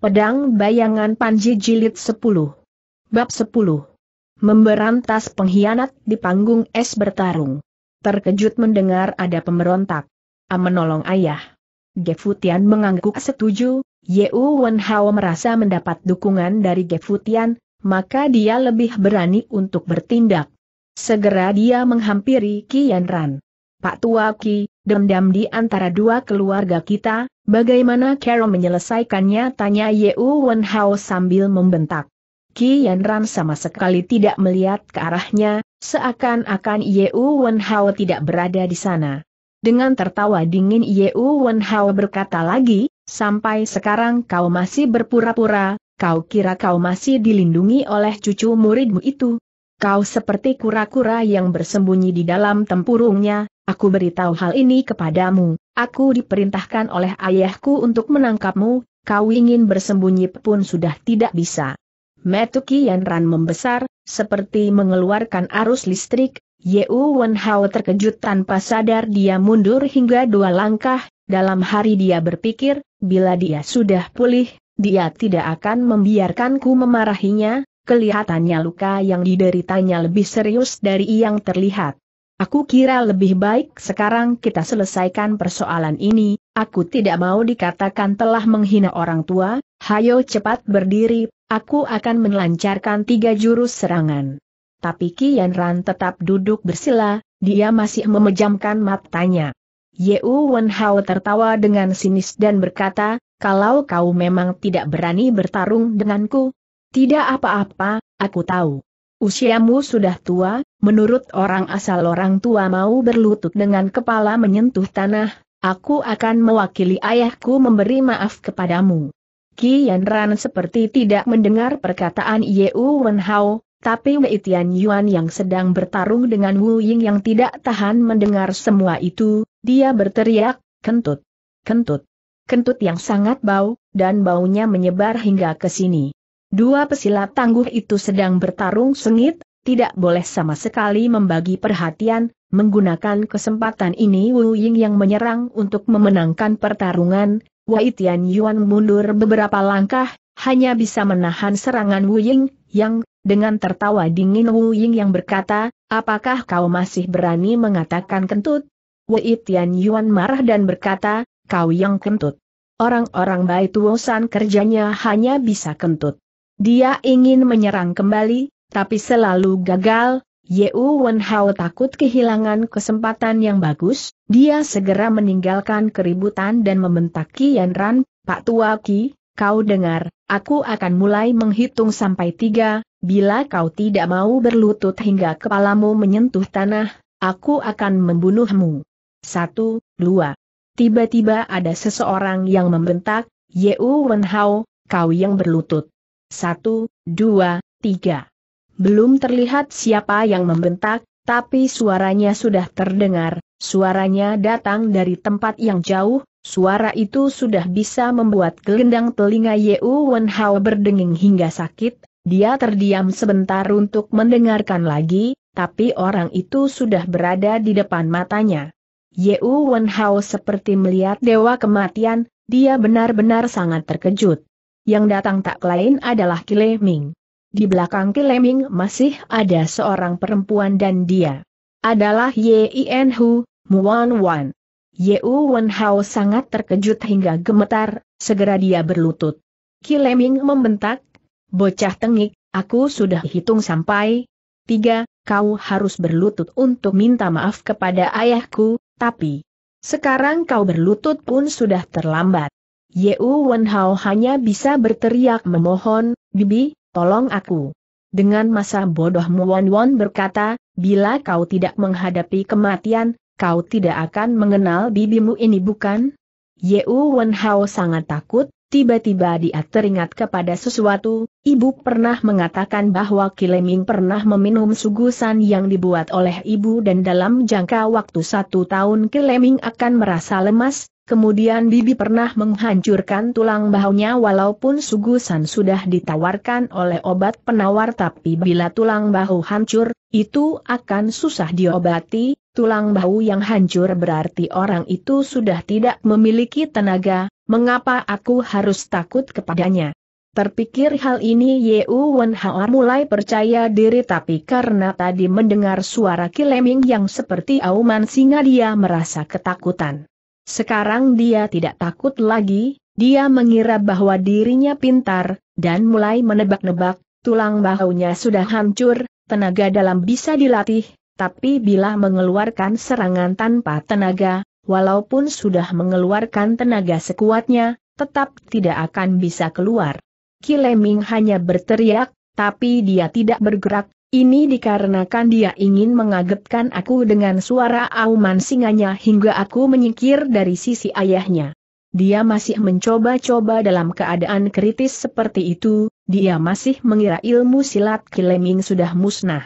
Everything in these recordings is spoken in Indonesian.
Pedang Bayangan Panji Jilid 10. Bab 10. Memberantas pengkhianat di panggung es bertarung. Terkejut mendengar ada pemberontak. A menolong ayah. Ge Futian mengangguk setuju. Yu Wenhao merasa mendapat dukungan dari Ge Futian, maka dia lebih berani untuk bertindak. Segera dia menghampiri Qian Ran. Pak Tua Ki, dendam di antara dua keluarga kita, bagaimana Carol menyelesaikannya? Tanya Yu Wenhao sambil membentak. Qian Ran sama sekali tidak melihat ke arahnya, seakan-akan Yu Wenhao tidak berada di sana. Dengan tertawa dingin Yu Wenhao berkata lagi, sampai sekarang kau masih berpura-pura, kau kira kau masih dilindungi oleh cucu muridmu itu. Kau seperti kura-kura yang bersembunyi di dalam tempurungnya. Aku beritahu hal ini kepadamu, aku diperintahkan oleh ayahku untuk menangkapmu, kau ingin bersembunyi pun sudah tidak bisa. Mata Qian Ran membesar, seperti mengeluarkan arus listrik. Yu Wenhao terkejut tanpa sadar dia mundur hingga 2 langkah, dalam hari dia berpikir, bila dia sudah pulih, dia tidak akan membiarkanku memarahinya, kelihatannya luka yang dideritanya lebih serius dari yang terlihat. Aku kira lebih baik sekarang kita selesaikan persoalan ini, aku tidak mau dikatakan telah menghina orang tua, hayo cepat berdiri, aku akan melancarkan 3 jurus serangan. Tapi Qian Ran tetap duduk bersila, dia masih memejamkan matanya. Yu Wenhao tertawa dengan sinis dan berkata, kalau kau memang tidak berani bertarung denganku, tidak apa-apa, aku tahu. Usiamu sudah tua, menurut orang asal orang tua mau berlutut dengan kepala menyentuh tanah, aku akan mewakili ayahku memberi maaf kepadamu. Qian Ran seperti tidak mendengar perkataan Yu Wenhao, tapi Wei Tian Yuan yang sedang bertarung dengan Wu Ying yang tidak tahan mendengar semua itu, dia berteriak, kentut, kentut, kentut yang sangat bau, dan baunya menyebar hingga ke sini. 2 pesilat tangguh itu sedang bertarung sengit, tidak boleh sama sekali membagi perhatian, menggunakan kesempatan ini Wu Ying yang menyerang untuk memenangkan pertarungan, Wei Tian Yuan mundur beberapa langkah, hanya bisa menahan serangan Wu Ying, yang, dengan tertawa dingin Wu Ying yang berkata, apakah kau masih berani mengatakan kentut? Wei Tian Yuan marah dan berkata, kau yang kentut. Orang-orang Bai Tuosan kerjanya hanya bisa kentut. Dia ingin menyerang kembali, tapi selalu gagal. Yu Wenhao takut kehilangan kesempatan yang bagus, dia segera meninggalkan keributan dan membentak Qian Ran, Pak Tua Ki, kau dengar, aku akan mulai menghitung sampai 3, bila kau tidak mau berlutut hingga kepalamu menyentuh tanah, aku akan membunuhmu. 1, 2. Tiba-tiba ada seseorang yang membentak, Yu Wenhao, kau yang berlutut. 1, 2, 3. Belum terlihat siapa yang membentak, tapi suaranya sudah terdengar, suaranya datang dari tempat yang jauh, suara itu sudah bisa membuat gelendang telinga Yu Wenhao berdenging hingga sakit, dia terdiam sebentar untuk mendengarkan lagi, tapi orang itu sudah berada di depan matanya. Yu Wenhao seperti melihat dewa kematian, dia benar-benar sangat terkejut. Yang datang tak lain adalah Kileming. Di belakang Kileming masih ada seorang perempuan dan dia adalah Yien Hu, Muan Wan. Yu Wenhao sangat terkejut hingga gemetar, segera dia berlutut. Kileming membentak, bocah tengik, aku sudah hitung sampai 3, kau harus berlutut untuk minta maaf kepada ayahku, tapi sekarang kau berlutut pun sudah terlambat. Yu Wenhao hanya bisa berteriak memohon, bibi, tolong aku. Dengan masa bodoh Muan Wan berkata, bila kau tidak menghadapi kematian, kau tidak akan mengenal bibimu ini bukan? Yu Wenhao sangat takut, tiba-tiba dia teringat kepada sesuatu, ibu pernah mengatakan bahwa Kileming pernah meminum sugusan yang dibuat oleh ibu dan dalam jangka waktu 1 tahun Kileming akan merasa lemas. Kemudian bibi pernah menghancurkan tulang bahunya walaupun sugusan sudah ditawarkan oleh obat penawar tapi bila tulang bahu hancur, itu akan susah diobati, tulang bahu yang hancur berarti orang itu sudah tidak memiliki tenaga, Mengapa aku harus takut kepadanya? Terpikir hal ini Yu Wen Hao mulai percaya diri, tapi karena tadi mendengar suara Kileming yang seperti auman singa dia merasa ketakutan. Sekarang dia tidak takut lagi, dia mengira bahwa dirinya pintar, dan mulai menebak-nebak, tulang bahunya sudah hancur, tenaga dalam bisa dilatih, tapi bila mengeluarkan serangan tanpa tenaga, walaupun sudah mengeluarkan tenaga sekuatnya, tetap tidak akan bisa keluar. Kileming hanya berteriak, tapi dia tidak bergerak, ini dikarenakan dia ingin mengagetkan aku dengan suara auman singanya hingga aku menyingkir dari sisi ayahnya. Dia masih mencoba-coba dalam keadaan kritis seperti itu, dia masih mengira ilmu silat Kileming sudah musnah.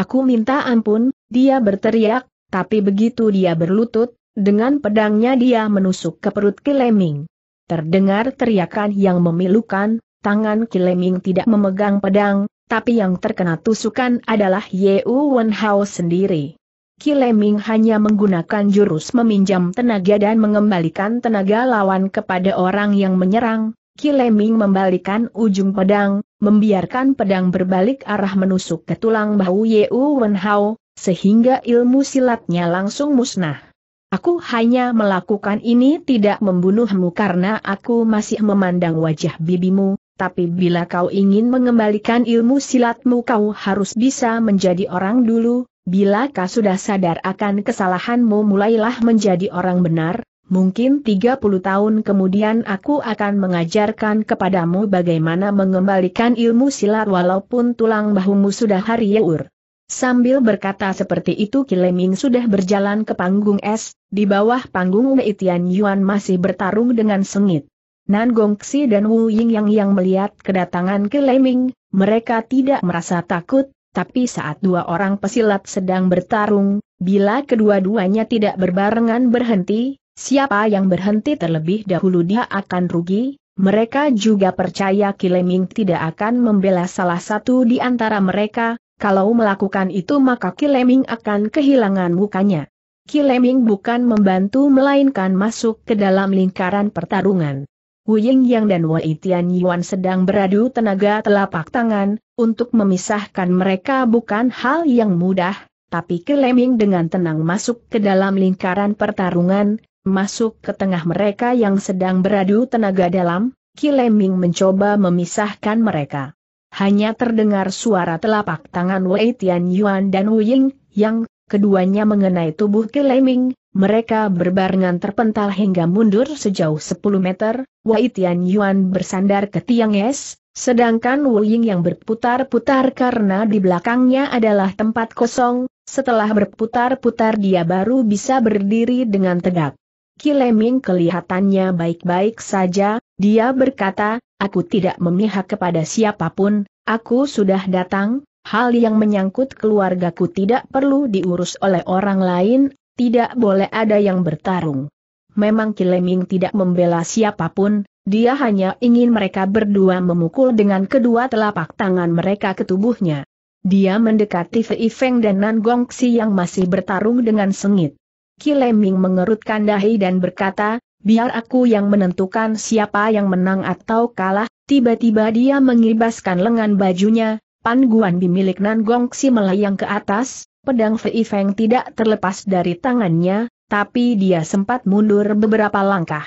Aku minta ampun, dia berteriak, tapi begitu dia berlutut, dengan pedangnya dia menusuk ke perut Kileming. Terdengar teriakan yang memilukan. Tangan Kileming tidak memegang pedang, tapi yang terkena tusukan adalah Yu Wen Hao sendiri. Kileming hanya menggunakan jurus meminjam tenaga dan mengembalikan tenaga lawan kepada orang yang menyerang. Kileming membalikan ujung pedang, membiarkan pedang berbalik arah menusuk ke tulang bahu Yu Wen Hao, sehingga ilmu silatnya langsung musnah. Aku hanya melakukan ini tidak membunuhmu karena aku masih memandang wajah bibimu, tapi bila kau ingin mengembalikan ilmu silatmu kau harus bisa menjadi orang dulu, bila kau sudah sadar akan kesalahanmu mulailah menjadi orang benar, mungkin 30 tahun kemudian aku akan mengajarkan kepadamu bagaimana mengembalikan ilmu silat walaupun tulang bahumu sudah hancur. Sambil berkata seperti itu Kileming sudah berjalan ke panggung es, di bawah panggung Wei Tian Yuan masih bertarung dengan sengit. Nan Gongxi dan Wu Yingyang yang melihat kedatangan Kileming, mereka tidak merasa takut, tapi saat dua orang pesilat sedang bertarung, bila kedua-duanya tidak berbarengan berhenti, siapa yang berhenti terlebih dahulu dia akan rugi. Mereka juga percaya Kileming tidak akan membela salah satu di antara mereka. Kalau melakukan itu maka Kileming akan kehilangan mukanya. Kileming bukan membantu melainkan masuk ke dalam lingkaran pertarungan. Wu Yingyang dan Wei Tianyuan sedang beradu tenaga telapak tangan, untuk memisahkan mereka bukan hal yang mudah, tapi Kileming dengan tenang masuk ke dalam lingkaran pertarungan, masuk ke tengah mereka yang sedang beradu tenaga dalam, Kileming mencoba memisahkan mereka. Hanya terdengar suara telapak tangan Wei Tianyuan dan Wu Yingyang, keduanya mengenai tubuh Kileming, mereka berbarengan terpental hingga mundur sejauh 10 meter, Wei Tianyuan bersandar ke tiang es, sedangkan Wu Yingyang berputar-putar karena di belakangnya adalah tempat kosong, setelah berputar-putar dia baru bisa berdiri dengan tegak. Kileming kelihatannya baik-baik saja, dia berkata, aku tidak memihak kepada siapapun, aku sudah datang, hal yang menyangkut keluargaku tidak perlu diurus oleh orang lain, tidak boleh ada yang bertarung. Memang Kileming tidak membela siapapun, dia hanya ingin mereka berdua memukul dengan kedua telapak tangan mereka ke tubuhnya. Dia mendekati Fei Feng dan Nan Gongxi yang masih bertarung dengan sengit. Kileming mengerutkan dahi dan berkata, biar aku yang menentukan siapa yang menang atau kalah. Tiba-tiba dia mengibaskan lengan bajunya, panguan milik Nan Gongxi melayang ke atas, pedang Fei Feng tidak terlepas dari tangannya, tapi dia sempat mundur beberapa langkah.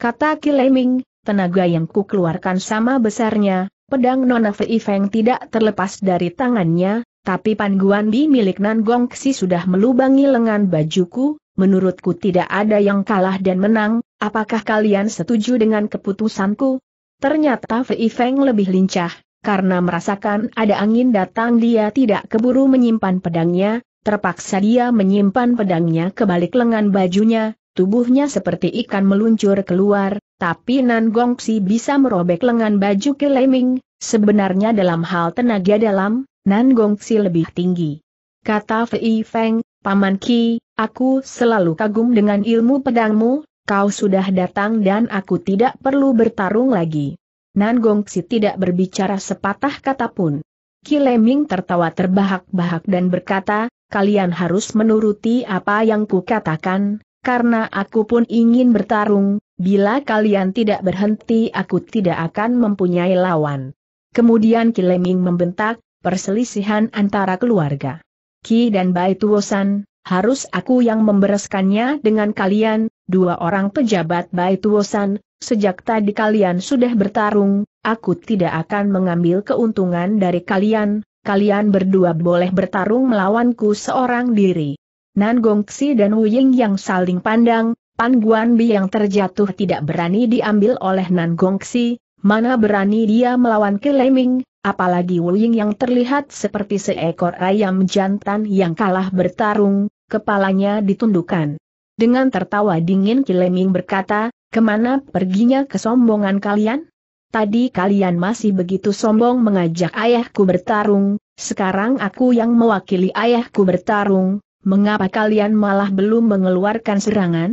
Kata Kileming, tenaga yang kukeluarkan sama besarnya, pedang Nona Fei Feng tidak terlepas dari tangannya, tapi panguan milik Nan Gongxi sudah melubangi lengan bajuku. Menurutku tidak ada yang kalah dan menang, apakah kalian setuju dengan keputusanku? Ternyata Fei Feng lebih lincah, karena merasakan ada angin datang dia tidak keburu menyimpan pedangnya, terpaksa dia menyimpan pedangnya ke balik lengan bajunya, tubuhnya seperti ikan meluncur keluar, tapi Nan Gongxi bisa merobek lengan baju Kileming, sebenarnya dalam hal tenaga dalam, Nan Gongxi lebih tinggi. Kata Fei Feng, Paman Ki, aku selalu kagum dengan ilmu pedangmu, kau sudah datang dan aku tidak perlu bertarung lagi. Nan Gongxi tidak berbicara sepatah kata pun. Kileming tertawa terbahak-bahak dan berkata, kalian harus menuruti apa yang kukatakan, karena aku pun ingin bertarung, bila kalian tidak berhenti aku tidak akan mempunyai lawan. Kemudian Ki Leming membentak, perselisihan antara keluarga Ki dan Bai Tuosan, harus aku yang membereskannya dengan kalian, dua orang pejabat Bai Tuosan, sejak tadi kalian sudah bertarung, aku tidak akan mengambil keuntungan dari kalian, kalian berdua boleh bertarung melawanku seorang diri. Nan Gongxi dan Wu Ying yang saling pandang, Pan Guanbi yang terjatuh tidak berani diambil oleh Nan Gongxi, mana berani dia melawan Ki Leming, apalagi Wu Ying yang terlihat seperti seekor ayam jantan yang kalah bertarung, kepalanya ditundukkan. Dengan tertawa dingin Ki Leming berkata, kemana perginya kesombongan kalian? Tadi kalian masih begitu sombong mengajak ayahku bertarung, sekarang aku yang mewakili ayahku bertarung, mengapa kalian malah belum mengeluarkan serangan?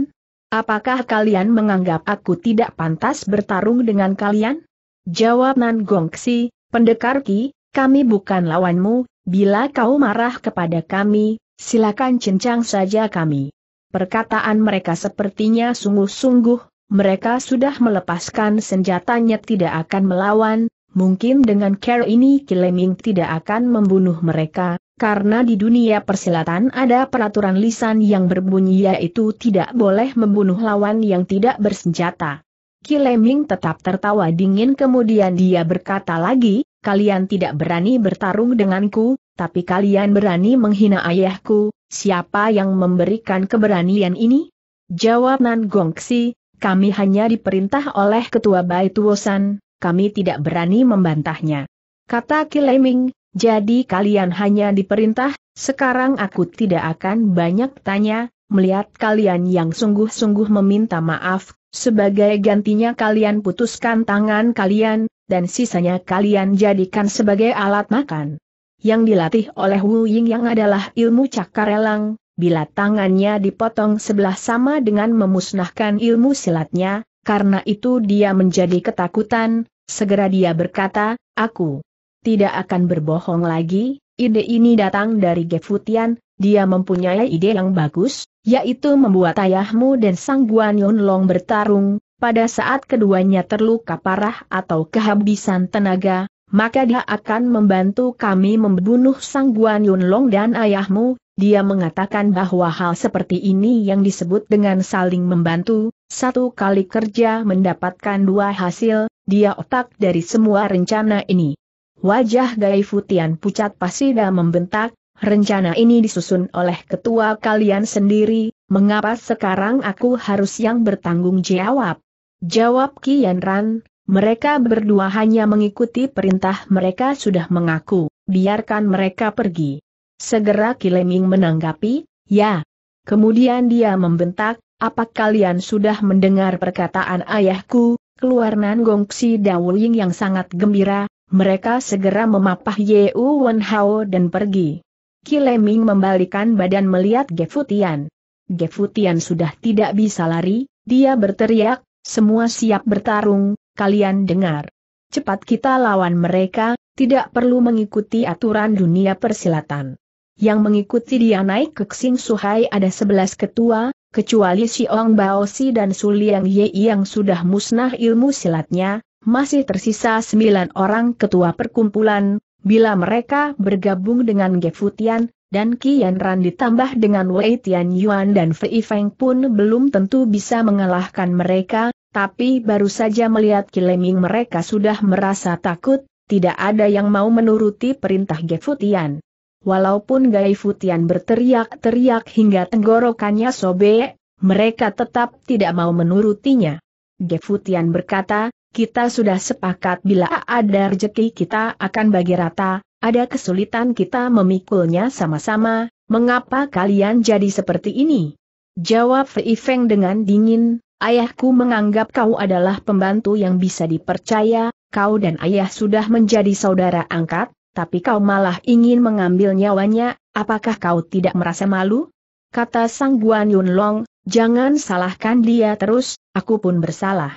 Apakah kalian menganggap aku tidak pantas bertarung dengan kalian? Jawab Nan Gongxi, Pendekar Ki, kami bukan lawanmu, bila kau marah kepada kami, silakan cincang saja kami. Perkataan mereka sepertinya sungguh-sungguh, mereka sudah melepaskan senjatanya tidak akan melawan, mungkin dengan cara ini Ki Leming tidak akan membunuh mereka. Karena di dunia persilatan ada peraturan lisan yang berbunyi yaitu tidak boleh membunuh lawan yang tidak bersenjata. Ki Leming tetap tertawa dingin kemudian dia berkata lagi, kalian tidak berani bertarung denganku, tapi kalian berani menghina ayahku, siapa yang memberikan keberanian ini? Jawab Nan Gongxi, kami hanya diperintah oleh ketua Bai Tuosan, kami tidak berani membantahnya. Kata Ki Leming, jadi kalian hanya diperintah, sekarang aku tidak akan banyak tanya, melihat kalian yang sungguh-sungguh meminta maaf, sebagai gantinya kalian putuskan tangan kalian, dan sisanya kalian jadikan sebagai alat makan. Yang dilatih oleh Wu Ying yang adalah ilmu cakar elang, bila tangannya dipotong sebelah sama dengan memusnahkan ilmu silatnya, karena itu dia menjadi ketakutan, segera dia berkata, aku tidak akan berbohong lagi, ide ini datang dari Gefutian, dia mempunyai ide yang bagus, yaitu membuat ayahmu dan Sang Guan Yonlong bertarung, pada saat keduanya terluka parah atau kehabisan tenaga, maka dia akan membantu kami membunuh Sang Guan Yonlong dan ayahmu, dia mengatakan bahwa hal seperti ini yang disebut dengan saling membantu, satu kali kerja mendapatkan dua hasil, dia otak dari semua rencana ini. Wajah Gai Futian pucat pasida membentak, rencana ini disusun oleh ketua kalian sendiri, mengapa sekarang aku harus yang bertanggung jawab? Jawab Ki Yanran, mereka berdua hanya mengikuti perintah mereka sudah mengaku, biarkan mereka pergi. Segera Ki Leming menanggapi, ya. Kemudian dia membentak, apa kalian sudah mendengar perkataan ayahku? Keluar Nan Gongxi Dawuling yang sangat gembira. Mereka segera memapah Ye Wen Hao dan pergi. Ki Leming membalikan badan melihat Gefutian. Gefutian sudah tidak bisa lari, dia berteriak, semua siap bertarung, kalian dengar. Cepat kita lawan mereka, tidak perlu mengikuti aturan dunia persilatan. Yang mengikuti dia naik ke Xing Suhai ada 11 ketua, kecuali Xiong Baosi dan Suliang Ye yang sudah musnah ilmu silatnya. Masih tersisa 9 orang ketua perkumpulan, bila mereka bergabung dengan Gefutian, dan Ki Yanran ditambah dengan Wei Tian Yuan dan Fei Feng pun belum tentu bisa mengalahkan mereka, tapi baru saja melihat Ki Leming mereka sudah merasa takut, tidak ada yang mau menuruti perintah Gefutian. Walaupun Gai Futian berteriak-teriak hingga tenggorokannya sobek, mereka tetap tidak mau menurutinya. Gefutian berkata, kita sudah sepakat bila ada rezeki kita akan bagi rata, ada kesulitan kita memikulnya sama-sama, mengapa kalian jadi seperti ini? Jawab Fei Feng dengan dingin, ayahku menganggap kau adalah pembantu yang bisa dipercaya, kau dan ayah sudah menjadi saudara angkat, tapi kau malah ingin mengambil nyawanya, apakah kau tidak merasa malu? Kata Sang Guan Yonlong, jangan salahkan dia terus, aku pun bersalah.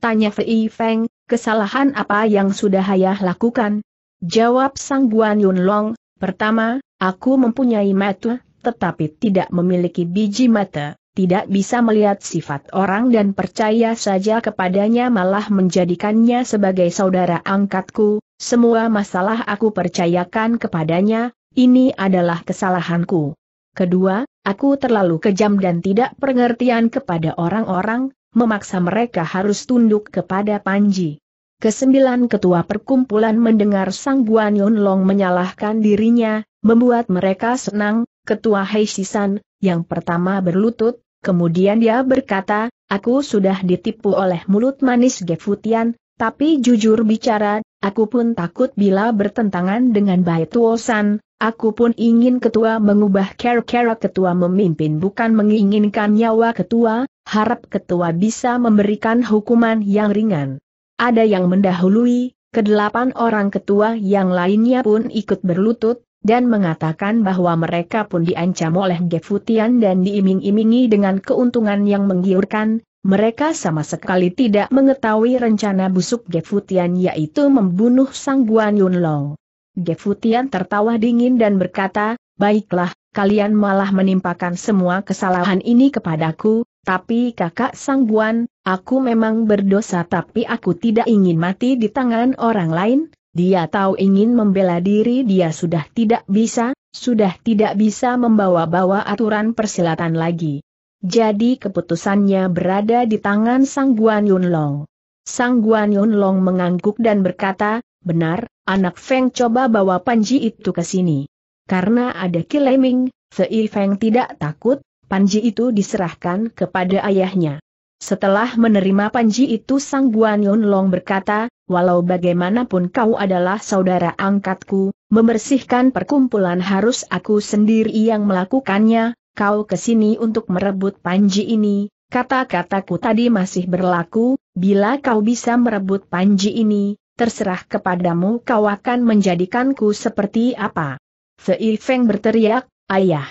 Tanya Fei Feng, kesalahan apa yang sudah ayah lakukan? Jawab Sang Guan Yonlong, pertama, aku mempunyai mata, tetapi tidak memiliki biji mata. tidak bisa melihat sifat orang dan percaya saja kepadanya, malah menjadikannya sebagai saudara angkatku. Semua masalah aku percayakan kepadanya, ini adalah kesalahanku. Kedua, aku terlalu kejam dan tidak pengertian kepada orang-orang, memaksa mereka harus tunduk kepada Panji. Kesembilan ketua perkumpulan mendengar Sang Buan Yunlong menyalahkan dirinya, membuat mereka senang. Ketua Heisisan, yang pertama berlutut, kemudian dia berkata, aku sudah ditipu oleh mulut manis Gefutian, tapi jujur bicara, aku pun takut bila bertentangan dengan Baituosan, aku pun ingin ketua mengubah cara-cara ketua memimpin bukan menginginkan nyawa ketua, harap ketua bisa memberikan hukuman yang ringan. Ada yang mendahului, kedelapan orang ketua yang lainnya pun ikut berlutut, dan mengatakan bahwa mereka pun diancam oleh Gefutian dan diiming-imingi dengan keuntungan yang menggiurkan. Mereka sama sekali tidak mengetahui rencana busuk Gefutian, yaitu membunuh Sang Buan Yunlong. Gefutian tertawa dingin dan berkata, baiklah, kalian malah menimpakan semua kesalahan ini kepadaku, tapi kakak Sang Buan, aku memang berdosa tapi aku tidak ingin mati di tangan orang lain. Dia tahu ingin membela diri dia sudah tidak bisa membawa-bawa aturan persilatan lagi. Jadi keputusannya berada di tangan Sang Buan Yunlong. Sang Buan Yunlong mengangguk dan berkata, benar, anak Feng coba bawa Panji itu ke sini. Karena ada Kileming, Sei Feng tidak takut, Panji itu diserahkan kepada ayahnya. Setelah menerima Panji itu Sang Buan Yunlong berkata, walau bagaimanapun kau adalah saudara angkatku, membersihkan perkumpulan harus aku sendiri yang melakukannya, kau kesini untuk merebut Panji ini, kata-kataku tadi masih berlaku, bila kau bisa merebut Panji ini, terserah kepadamu kau akan menjadikanku seperti apa. Sei Feng berteriak, ayah.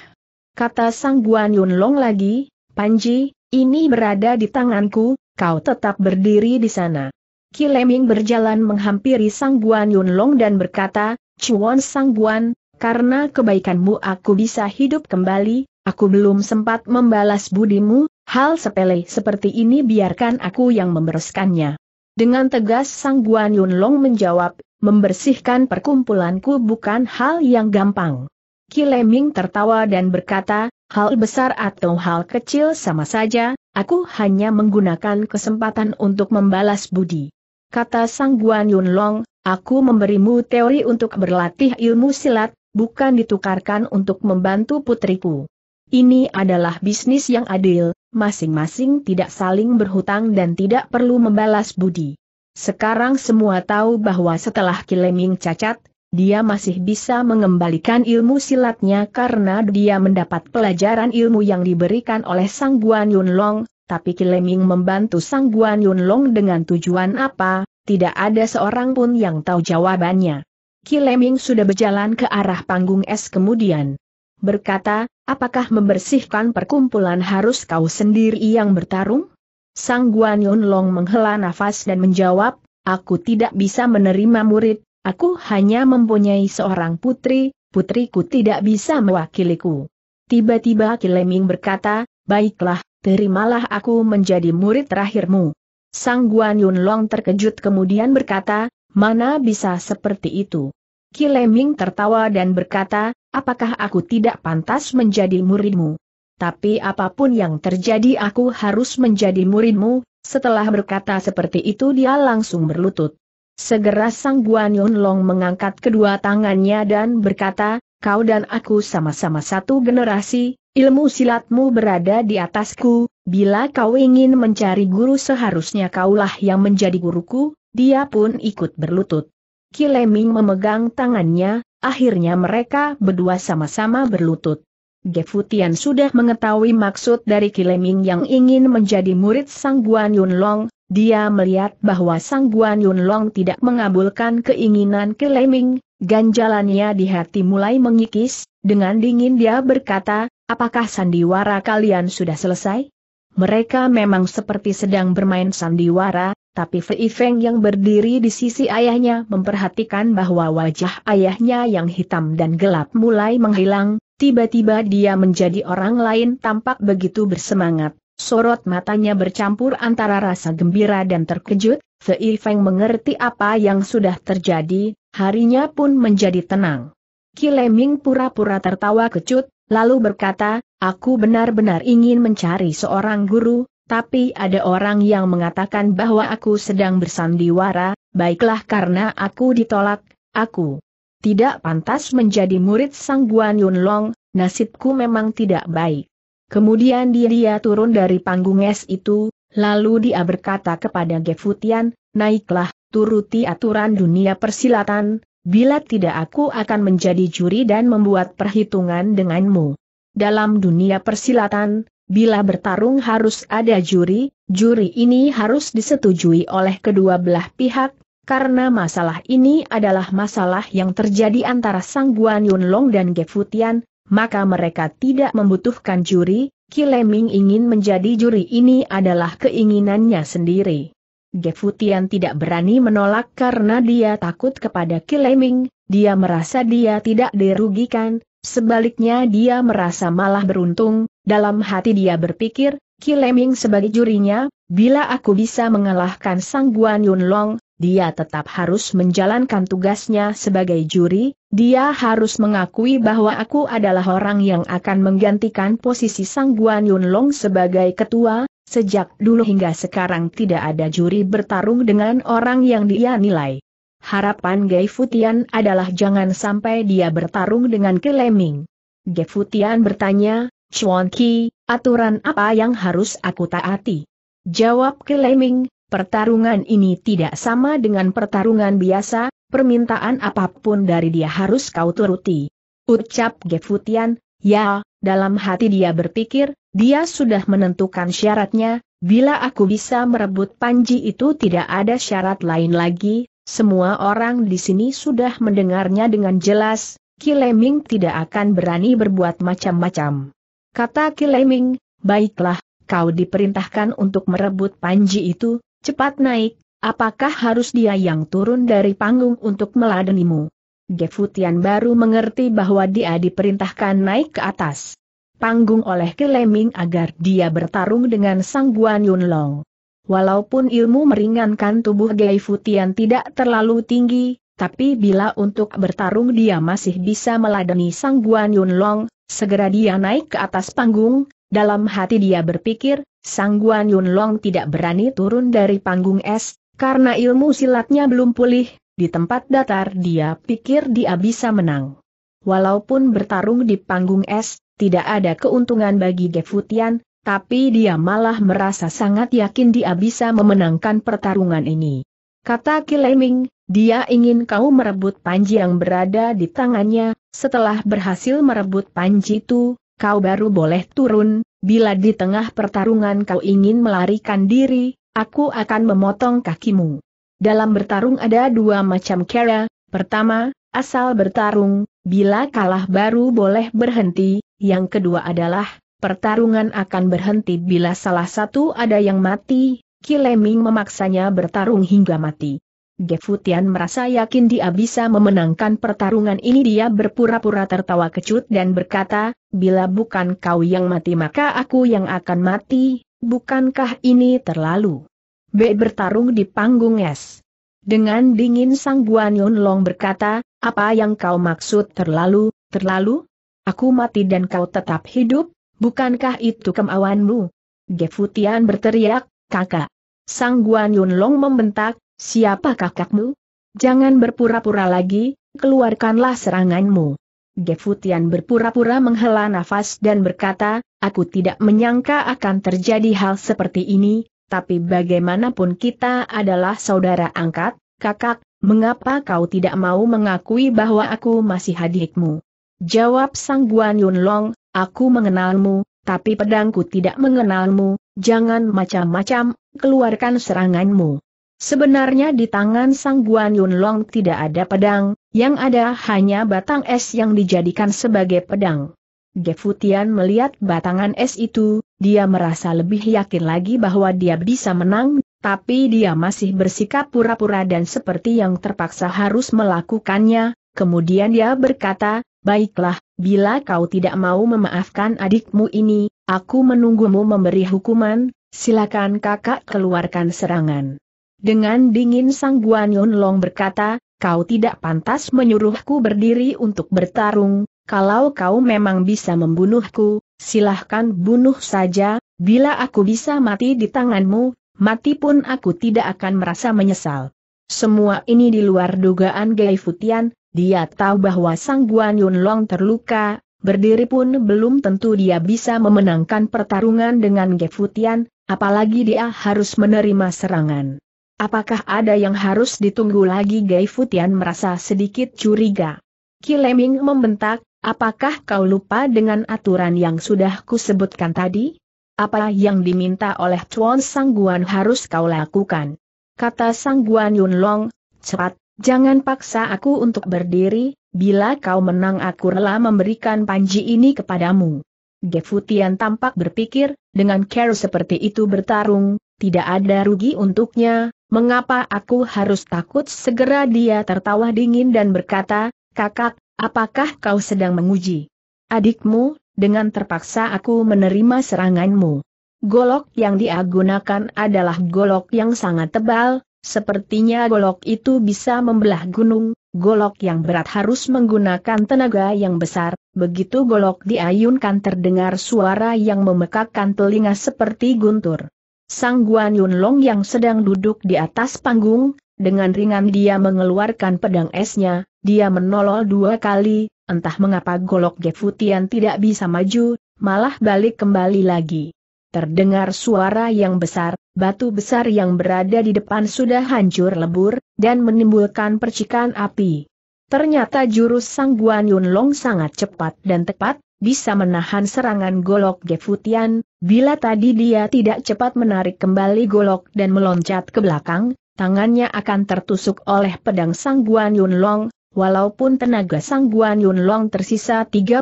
Kata Sang Buan Yunlong lagi, Panji ini berada di tanganku, kau tetap berdiri di sana. Kileming berjalan menghampiri Sang Buan Yunlong dan berkata, Cuan Sang Buan, karena kebaikanmu aku bisa hidup kembali, aku belum sempat membalas budimu, hal sepele seperti ini biarkan aku yang membereskannya. Dengan tegas Sang Buan Yunlong menjawab, membersihkan perkumpulanku bukan hal yang gampang. Kileming tertawa dan berkata, hal besar atau hal kecil sama saja, aku hanya menggunakan kesempatan untuk membalas budi. Kata Sang Buan Yunlong, aku memberimu teori untuk berlatih ilmu silat, bukan ditukarkan untuk membantu putriku. Ini adalah bisnis yang adil, masing-masing tidak saling berhutang dan tidak perlu membalas budi. Sekarang semua tahu bahwa setelah Kileming cacat, dia masih bisa mengembalikan ilmu silatnya karena dia mendapat pelajaran ilmu yang diberikan oleh Sang Buan Yunlong, tapi Kileming membantu Sang Buan Yunlong dengan tujuan apa, tidak ada seorang pun yang tahu jawabannya. Kileming sudah berjalan ke arah panggung es kemudian berkata, apakah membersihkan perkumpulan harus kau sendiri yang bertarung? Sang Buan Yunlong menghela nafas dan menjawab, aku tidak bisa menerima murid. Aku hanya mempunyai seorang putri, putriku tidak bisa mewakiliku. Tiba-tiba Kileming berkata, baiklah, terimalah aku menjadi murid terakhirmu. Sang Buan Yunlong terkejut kemudian berkata, mana bisa seperti itu? Kileming tertawa dan berkata, apakah aku tidak pantas menjadi muridmu? Tapi apapun yang terjadi aku harus menjadi muridmu. Setelah berkata seperti itu dia langsung berlutut. Segera Sang Buan Yunlong mengangkat kedua tangannya dan berkata, kau dan aku sama-sama satu generasi, ilmu silatmu berada di atasku, bila kau ingin mencari guru seharusnya kaulah yang menjadi guruku. Dia pun ikut berlutut. Kileming memegang tangannya, akhirnya mereka berdua sama-sama berlutut. Gefutian sudah mengetahui maksud dari Kileming yang ingin menjadi murid Sang Buan Yunlong. Dia melihat bahwa Sang Buan Yunlong tidak mengabulkan keinginan Kileming, ganjalannya di hati mulai mengikis, dengan dingin dia berkata, apakah sandiwara kalian sudah selesai? Mereka memang seperti sedang bermain sandiwara, tapi Fei Feng yang berdiri di sisi ayahnya memperhatikan bahwa wajah ayahnya yang hitam dan gelap mulai menghilang, Tiba-tiba dia menjadi orang lain, tampak begitu bersemangat. Sorot matanya bercampur antara rasa gembira dan terkejut. Fei Feng mengerti apa yang sudah terjadi, harinya pun menjadi tenang. Kileming pura-pura tertawa kecut, lalu berkata, "Aku benar-benar ingin mencari seorang guru, tapi ada orang yang mengatakan bahwa aku sedang bersandiwara. Baiklah, karena aku ditolak, aku tidak pantas menjadi murid Sang Guan Yunlong, nasibku memang tidak baik." Kemudian dia turun dari panggung es itu, lalu dia berkata kepada Ge Futian, "Naiklah, turuti aturan dunia persilatan, bila tidak aku akan menjadi juri dan membuat perhitungan denganmu. Dalam dunia persilatan, bila bertarung harus ada juri, juri ini harus disetujui oleh kedua belah pihak, karena masalah ini adalah masalah yang terjadi antara Sang Guan Yunlong dan Ge Futian. Maka mereka tidak membutuhkan juri." Kileming ingin menjadi juri ini adalah keinginannya sendiri. Ge Futian tidak berani menolak karena dia takut kepada Kileming, dia merasa dia tidak dirugikan, sebaliknya dia merasa malah beruntung. Dalam hati dia berpikir, Kileming sebagai jurinya, bila aku bisa mengalahkan Sang Guan Yunlong, dia tetap harus menjalankan tugasnya sebagai juri, dia harus mengakui bahwa aku adalah orang yang akan menggantikan posisi Sang Guan Yunlong sebagai ketua. Sejak dulu hingga sekarang tidak ada juri bertarung dengan orang yang dia nilai. Harapan Ge Futian adalah jangan sampai dia bertarung dengan Kileming. Ge Futian bertanya, "Chuan Ki, aturan apa yang harus aku taati?" Jawab Kileming, "Pertarungan ini tidak sama dengan pertarungan biasa, permintaan apapun dari dia harus kau turuti." Ucap Ge Futian, "Ya." Dalam hati dia berpikir, dia sudah menentukan syaratnya, bila aku bisa merebut Panji itu tidak ada syarat lain lagi, semua orang di sini sudah mendengarnya dengan jelas, Kileming tidak akan berani berbuat macam-macam. Kata Kileming, "Baiklah, kau diperintahkan untuk merebut Panji itu. Cepat naik, apakah harus dia yang turun dari panggung untuk meladenimu?" Ge Futian baru mengerti bahwa dia diperintahkan naik ke atas panggung oleh Kileming agar dia bertarung dengan Sang Guan Yunlong. Walaupun ilmu meringankan tubuh Ge Futian tidak terlalu tinggi, tapi bila untuk bertarung dia masih bisa meladeni Sang Guan Yunlong, segera dia naik ke atas panggung. Dalam hati dia berpikir, Sang Guan Yunlong tidak berani turun dari panggung es, karena ilmu silatnya belum pulih. Di tempat datar dia pikir dia bisa menang. Walaupun bertarung di panggung es, tidak ada keuntungan bagi Ge Futian, tapi dia malah merasa sangat yakin dia bisa memenangkan pertarungan ini. Kata Kileming, "Dia ingin kau merebut Panji yang berada di tangannya, setelah berhasil merebut Panji itu, kau baru boleh turun. Bila di tengah pertarungan kau ingin melarikan diri, aku akan memotong kakimu." Dalam bertarung ada dua macam cara, pertama, asal bertarung, bila kalah baru boleh berhenti, yang kedua adalah, pertarungan akan berhenti bila salah satu ada yang mati. Kileming memaksanya bertarung hingga mati. Ge Futian merasa yakin dia bisa memenangkan pertarungan ini, dia berpura-pura tertawa kecut dan berkata, "Bila bukan kau yang mati maka aku yang akan mati, bukankah ini terlalu bertarung di panggung es?" Dengan dingin Sang Guan Yunlong berkata, "Apa yang kau maksud terlalu, terlalu? Aku mati dan kau tetap hidup, bukankah itu kemauanmu?" Ge Futian berteriak, "Kakak!" Sang Guan Yunlong membentak, "Siapa kakakmu? Jangan berpura-pura lagi, keluarkanlah seranganmu." Ge Futian berpura-pura menghela nafas dan berkata, "Aku tidak menyangka akan terjadi hal seperti ini, tapi bagaimanapun kita adalah saudara angkat. Kakak, mengapa kau tidak mau mengakui bahwa aku masih adikmu?" Jawab Sang Guan Yunlong, "Aku mengenalmu, tapi pedangku tidak mengenalmu, jangan macam-macam, keluarkan seranganmu." Sebenarnya di tangan Sang Guan Yunlong tidak ada pedang, yang ada hanya batang es yang dijadikan sebagai pedang. Ge Futian melihat batangan es itu, dia merasa lebih yakin lagi bahwa dia bisa menang, tapi dia masih bersikap pura-pura dan seperti yang terpaksa harus melakukannya. Kemudian dia berkata, Baiklah, bila kau tidak mau memaafkan adikmu ini, aku menunggumu memberi hukuman, silakan kakak keluarkan serangan. Dengan dingin Sang Guan Yunlong berkata, kau tidak pantas menyuruhku berdiri untuk bertarung, kalau kau memang bisa membunuhku, silahkan bunuh saja, bila aku bisa mati di tanganmu, mati pun aku tidak akan merasa menyesal. Semua ini di luar dugaan Gai Futian. Dia tahu bahwa Sang Guan Yunlong terluka, berdiri pun belum tentu dia bisa memenangkan pertarungan dengan Gai Futian, apalagi dia harus menerima serangan. Apakah ada yang harus ditunggu lagi? Gai Futian merasa sedikit curiga. Kileming membentak, apakah kau lupa dengan aturan yang sudah kusebutkan tadi? Apa yang diminta oleh Tuan Sang Guan harus kau lakukan. Kata Sang Guan Yunlong, cepat. Jangan paksa aku untuk berdiri, bila kau menang aku rela memberikan panji ini kepadamu. Gai Futian tampak berpikir, dengan cara seperti itu bertarung, tidak ada rugi untuknya, mengapa aku harus takut? Segera dia tertawa dingin dan berkata, kakak, apakah kau sedang menguji adikmu, dengan terpaksa aku menerima seranganmu. Golok yang dia gunakan adalah golok yang sangat tebal. Sepertinya golok itu bisa membelah gunung, golok yang berat harus menggunakan tenaga yang besar, begitu golok diayunkan terdengar suara yang memekakkan telinga seperti guntur. Sang Guan Yunlong yang sedang duduk di atas panggung, dengan ringan dia mengeluarkan pedang esnya, dia menolol dua kali, entah mengapa golok Gai Futian tidak bisa maju, malah balik kembali lagi. Terdengar suara yang besar, batu besar yang berada di depan sudah hancur lebur, dan menimbulkan percikan api. Ternyata jurus Sang Guan Yunlong sangat cepat dan tepat, bisa menahan serangan golok Gai Futian. Bila tadi dia tidak cepat menarik kembali golok dan meloncat ke belakang, tangannya akan tertusuk oleh pedang Sang Guan Yunlong. Walaupun tenaga Sang Guan Yunlong tersisa 30%,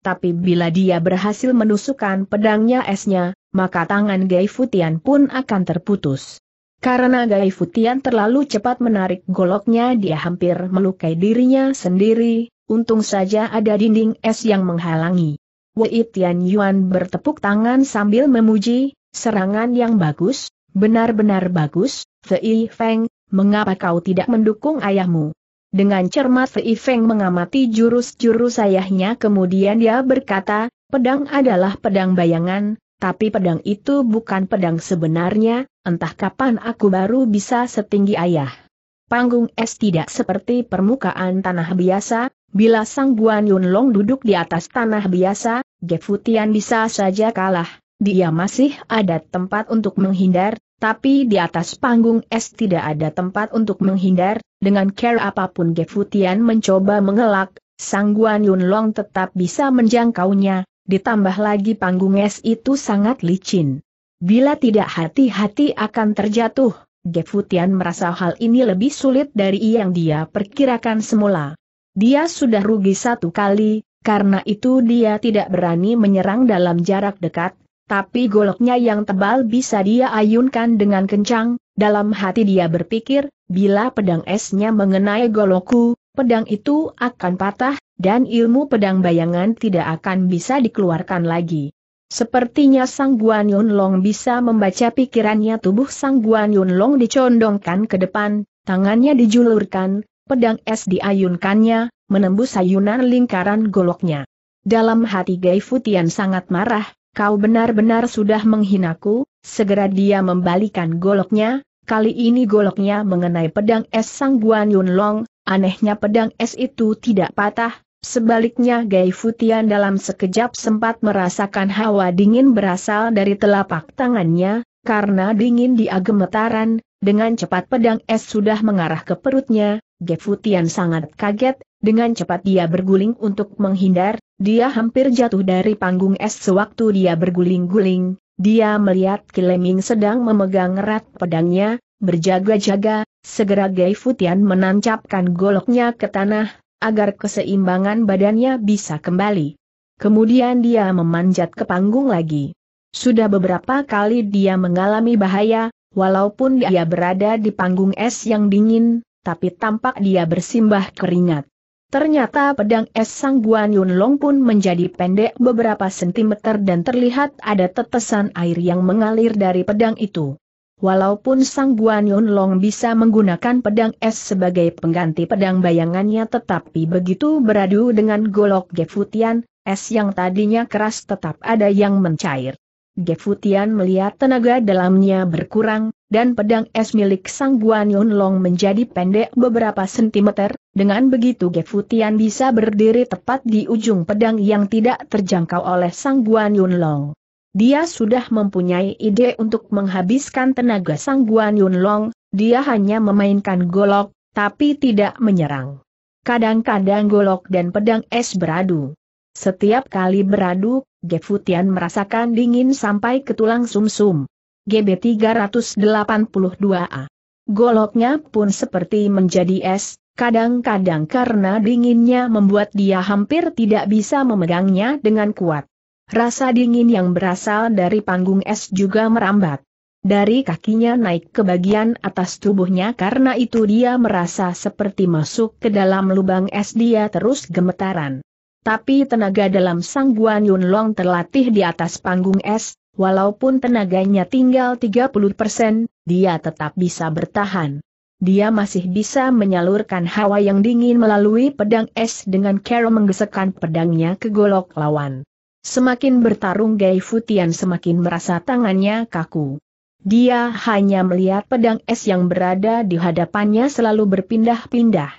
tapi bila dia berhasil menusukkan pedangnya esnya, maka tangan Gai Futian pun akan terputus. Karena Gai Futian terlalu cepat menarik goloknya, dia hampir melukai dirinya sendiri, untung saja ada dinding es yang menghalangi. Wei Tian Yuan bertepuk tangan sambil memuji, serangan yang bagus, benar-benar bagus, Fei Feng, mengapa kau tidak mendukung ayahmu? Dengan cermat Fei Feng mengamati jurus-jurus ayahnya, kemudian dia berkata, pedang adalah pedang bayangan, tapi pedang itu bukan pedang sebenarnya, entah kapan aku baru bisa setinggi ayah. Panggung es tidak seperti permukaan tanah biasa, bila Sang Guan Yunlong duduk di atas tanah biasa, Gai Futian bisa saja kalah, dia masih ada tempat untuk menghindar. Tapi di atas panggung es tidak ada tempat untuk menghindar, dengan cara apapun Gai Futian mencoba mengelak, Sang Guan Yunlong tetap bisa menjangkaunya, ditambah lagi panggung es itu sangat licin. Bila tidak hati-hati akan terjatuh. Gai Futian merasa hal ini lebih sulit dari yang dia perkirakan semula. Dia sudah rugi satu kali, karena itu dia tidak berani menyerang dalam jarak dekat. Tapi goloknya yang tebal bisa dia ayunkan dengan kencang, dalam hati dia berpikir, bila pedang esnya mengenai golokku, pedang itu akan patah, dan ilmu pedang bayangan tidak akan bisa dikeluarkan lagi. Sepertinya Sang Guan Yunlong bisa membaca pikirannya. Tubuh Sang Guan Yunlong dicondongkan ke depan, tangannya dijulurkan, pedang es diayunkannya, menembus ayunan lingkaran goloknya. Dalam hati Gai Futian sangat marah. Kau benar-benar sudah menghinaku, segera dia membalikan goloknya, kali ini goloknya mengenai pedang es Sang Guan Yunlong, anehnya pedang es itu tidak patah, sebaliknya Gai Futian dalam sekejap sempat merasakan hawa dingin berasal dari telapak tangannya, karena dingin dia gemetaran, dengan cepat pedang es sudah mengarah ke perutnya, Gai Futian sangat kaget, dengan cepat dia berguling untuk menghindar. Dia hampir jatuh dari panggung es. Sewaktu dia berguling-guling, dia melihat Kileming sedang memegang erat pedangnya, berjaga-jaga, segera Gai Futian menancapkan goloknya ke tanah, agar keseimbangan badannya bisa kembali. Kemudian dia memanjat ke panggung lagi. Sudah beberapa kali dia mengalami bahaya, walaupun dia berada di panggung es yang dingin, tapi tampak dia bersimbah keringat. Ternyata pedang es Sang Guan Yun Long pun menjadi pendek beberapa sentimeter dan terlihat ada tetesan air yang mengalir dari pedang itu. Walaupun Sang Guan Yun Long bisa menggunakan pedang es sebagai pengganti pedang bayangannya, tetapi begitu beradu dengan golok Gefutian, es yang tadinya keras tetap ada yang mencair. Gefutian melihat tenaga dalamnya berkurang, dan pedang es milik Sang Guan Yun Long menjadi pendek beberapa sentimeter. Dengan begitu Gefutian bisa berdiri tepat di ujung pedang yang tidak terjangkau oleh Sang Guan Yun Long. Dia sudah mempunyai ide untuk menghabiskan tenaga Sang Guan Yun Long, dia hanya memainkan golok, tapi tidak menyerang. Kadang-kadang golok dan pedang es beradu. Setiap kali beradu, Gefutian merasakan dingin sampai ke tulang sumsum. GB 382A. Goloknya pun seperti menjadi es. Kadang-kadang karena dinginnya membuat dia hampir tidak bisa memegangnya dengan kuat. Rasa dingin yang berasal dari panggung es juga merambat. Dari kakinya naik ke bagian atas tubuhnya, karena itu dia merasa seperti masuk ke dalam lubang es, dia terus gemetaran. Tapi tenaga dalam Sang Guan Yun Long terlatih di atas panggung es, walaupun tenaganya tinggal 30%, dia tetap bisa bertahan. Dia masih bisa menyalurkan hawa yang dingin melalui pedang es dengan cara menggesekkan pedangnya ke golok lawan. Semakin bertarung Gefutian semakin merasa tangannya kaku. Dia hanya melihat pedang es yang berada di hadapannya selalu berpindah-pindah.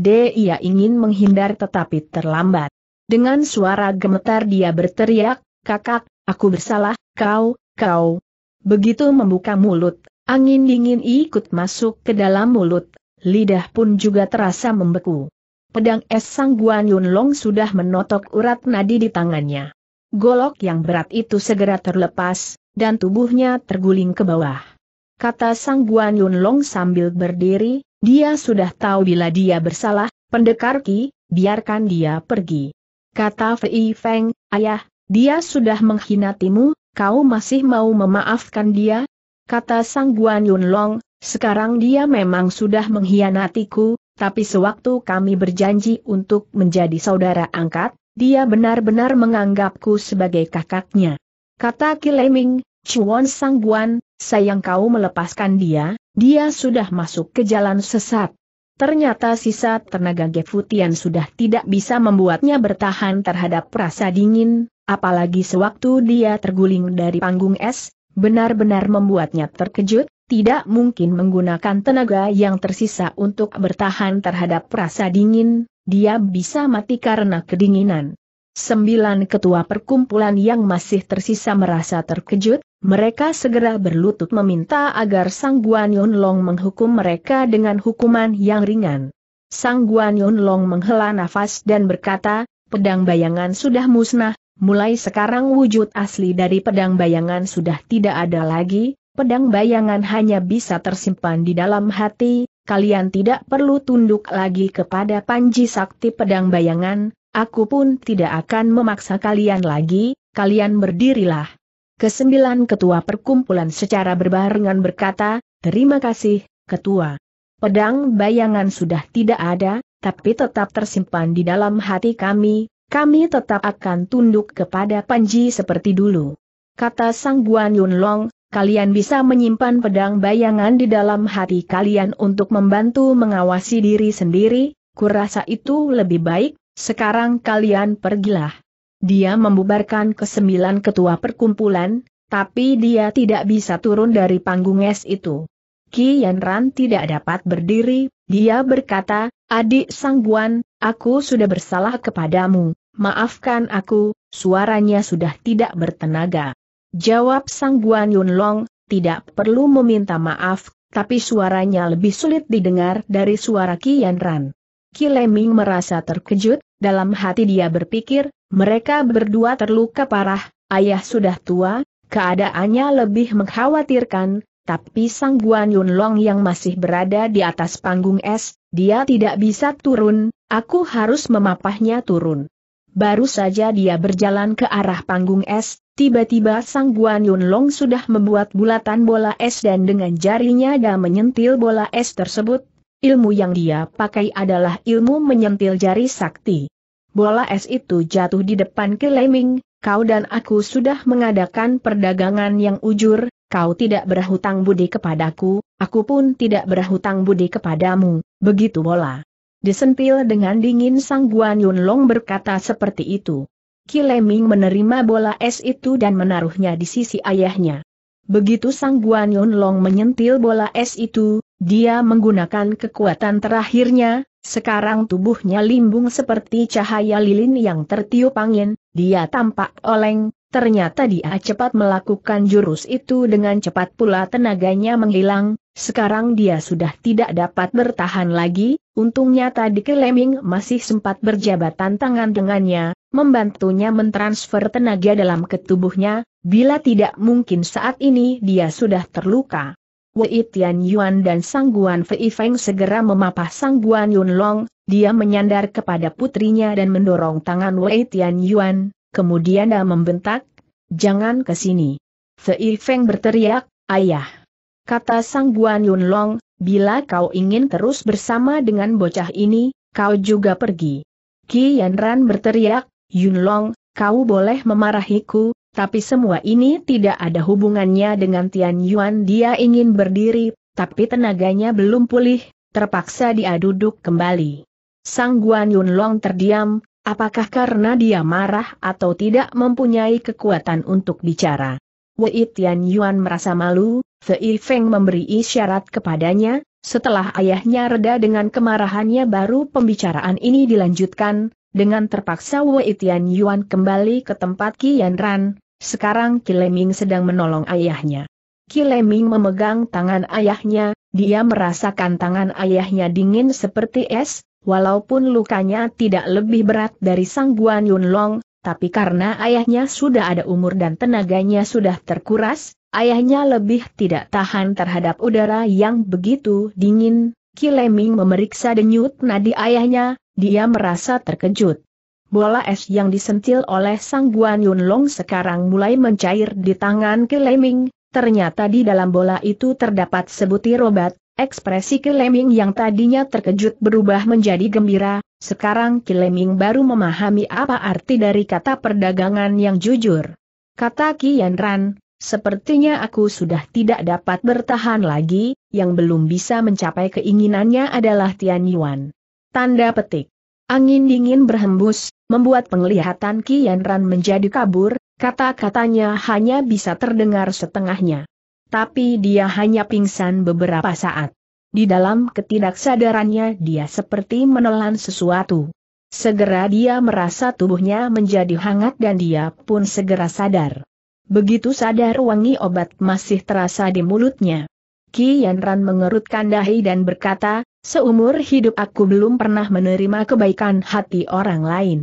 Dia ingin menghindar tetapi terlambat. Dengan suara gemetar dia berteriak, "Kakak, aku bersalah, kau." Begitu membuka mulut, angin dingin ikut masuk ke dalam mulut, lidah pun juga terasa membeku. Pedang es Sang Guan Yun Long sudah menotok urat nadi di tangannya. Golok yang berat itu segera terlepas, dan tubuhnya terguling ke bawah. Kata Sang Guan Yun Long sambil berdiri, dia sudah tahu bila dia bersalah. "Pendekar Ki, biarkan dia pergi," kata Fei Feng. "Ayah, dia sudah mengkhianatimu, kau masih mau memaafkan dia?" Kata Sang Guan Yun Long, "Sekarang dia memang sudah mengkhianatiku, tapi sewaktu kami berjanji untuk menjadi saudara angkat, dia benar-benar menganggapku sebagai kakaknya." Kata Kileming, "Chuan Sang Guan, sayang kau melepaskan dia sudah masuk ke jalan sesat." Ternyata sisa tenaga Gefutian sudah tidak bisa membuatnya bertahan terhadap rasa dingin, apalagi sewaktu dia terguling dari panggung es. Benar-benar membuatnya terkejut, tidak mungkin menggunakan tenaga yang tersisa untuk bertahan terhadap rasa dingin, dia bisa mati karena kedinginan. 9 ketua perkumpulan yang masih tersisa merasa terkejut, mereka segera berlutut meminta agar Sang Guan Yun Long menghukum mereka dengan hukuman yang ringan. Sang Guan Yun Long menghela nafas dan berkata, "Pedang bayangan sudah musnah. Mulai sekarang wujud asli dari pedang bayangan sudah tidak ada lagi, pedang bayangan hanya bisa tersimpan di dalam hati, kalian tidak perlu tunduk lagi kepada panji sakti pedang bayangan, aku pun tidak akan memaksa kalian lagi, kalian berdirilah." Ke-9 ketua perkumpulan secara berbarengan berkata, "Terima kasih, Ketua. Pedang bayangan sudah tidak ada, tapi tetap tersimpan di dalam hati kami. Kami tetap akan tunduk kepada Panji seperti dulu." Kata Sang Guan Yun Long, "Kalian bisa menyimpan pedang bayangan di dalam hati kalian untuk membantu mengawasi diri sendiri, kurasa itu lebih baik, sekarang kalian pergilah." Dia membubarkan ke-9 ketua perkumpulan, tapi dia tidak bisa turun dari panggung es itu. Qi Yanran tidak dapat berdiri, dia berkata, "Adik Sang Guan, aku sudah bersalah kepadamu, maafkan aku." Suaranya sudah tidak bertenaga. Jawab Sang Guan Yun Long, "Tidak perlu meminta maaf," tapi suaranya lebih sulit didengar dari suara Qi Yanran. Qi Leming merasa terkejut, dalam hati dia berpikir, mereka berdua terluka parah, ayah sudah tua, keadaannya lebih mengkhawatirkan. Tapi Sang Guan Yun Long yang masih berada di atas panggung es, dia tidak bisa turun, aku harus memapahnya turun. Baru saja dia berjalan ke arah panggung es, tiba-tiba Sang Guan Yun Long sudah membuat bulatan bola es dan dengan jarinya dia menyentil bola es tersebut. Ilmu yang dia pakai adalah ilmu menyentil jari sakti. Bola es itu jatuh di depan Keleming. Kau dan aku sudah mengadakan perdagangan yang ujur, kau tidak berhutang budi kepadaku, aku pun tidak berhutang budi kepadamu, begitu bola. Disentil dengan dingin. Sang Guan Yunlong berkata seperti itu. Keleming menerima bola es itu dan menaruhnya di sisi ayahnya. Begitu Sang Guan Yunlong menyentil bola es itu, dia menggunakan kekuatan terakhirnya. Sekarang tubuhnya limbung seperti cahaya lilin yang tertiup angin. Dia tampak oleng, ternyata dia cepat melakukan jurus itu, dengan cepat pula tenaganya menghilang. Sekarang dia sudah tidak dapat bertahan lagi. Untungnya tadi Keleming masih sempat berjabatan tangan dengannya, membantunya mentransfer tenaga dalam ke tubuhnya, bila tidak mungkin saat ini dia sudah terluka. Wei Tian Yuan dan Sang Guan Fei Feng segera memapah Sang Guan Yunlong. Dia menyandar kepada putrinya dan mendorong tangan Wei Tian Yuan, kemudian dia membentak, "Jangan ke sini." Fei Feng berteriak, "Ayah!" Kata Sang Guan Yunlong, "Bila kau ingin terus bersama dengan bocah ini, kau juga pergi." Qi Yanran berteriak, "Yunlong, kau boleh memarahiku, tapi semua ini tidak ada hubungannya dengan Tian Yuan." Dia ingin berdiri, tapi tenaganya belum pulih, terpaksa dia duduk kembali. Sang Guan Yunlong terdiam, apakah karena dia marah atau tidak mempunyai kekuatan untuk bicara. Wei Tian Yuan merasa malu. Fei Feng memberi isyarat kepadanya. Setelah ayahnya reda dengan kemarahannya, baru pembicaraan ini dilanjutkan. Dengan terpaksa Wei Tian Yuan kembali ke tempat Qi Yanran. Sekarang Keleming sedang menolong ayahnya. Keleming memegang tangan ayahnya. Dia merasakan tangan ayahnya dingin seperti es. Walaupun lukanya tidak lebih berat dari Sang Guan Yunlong, tapi karena ayahnya sudah ada umur dan tenaganya sudah terkuras, ayahnya lebih tidak tahan terhadap udara yang begitu dingin. Keleming memeriksa denyut nadi ayahnya, dia merasa terkejut. Bola es yang disentil oleh Sang Guan Yunlong sekarang mulai mencair di tangan Keleming. Ternyata di dalam bola itu terdapat sebutir obat. Ekspresi Keleming yang tadinya terkejut berubah menjadi gembira. Sekarang Keleming baru memahami apa arti dari kata perdagangan yang jujur. Kata Qi Yanran, "Sepertinya aku sudah tidak dapat bertahan lagi, yang belum bisa mencapai keinginannya adalah Tian Yuan." Tanda petik. Angin dingin berhembus, membuat penglihatan Qi Yanran menjadi kabur, kata-katanya hanya bisa terdengar setengahnya. Tapi dia hanya pingsan beberapa saat. Di dalam ketidaksadarannya dia seperti menelan sesuatu. Segera dia merasa tubuhnya menjadi hangat dan dia pun segera sadar. Begitu sadar, wangi obat masih terasa di mulutnya. Qi Yanran mengerutkan dahi dan berkata, "Seumur hidup aku belum pernah menerima kebaikan hati orang lain.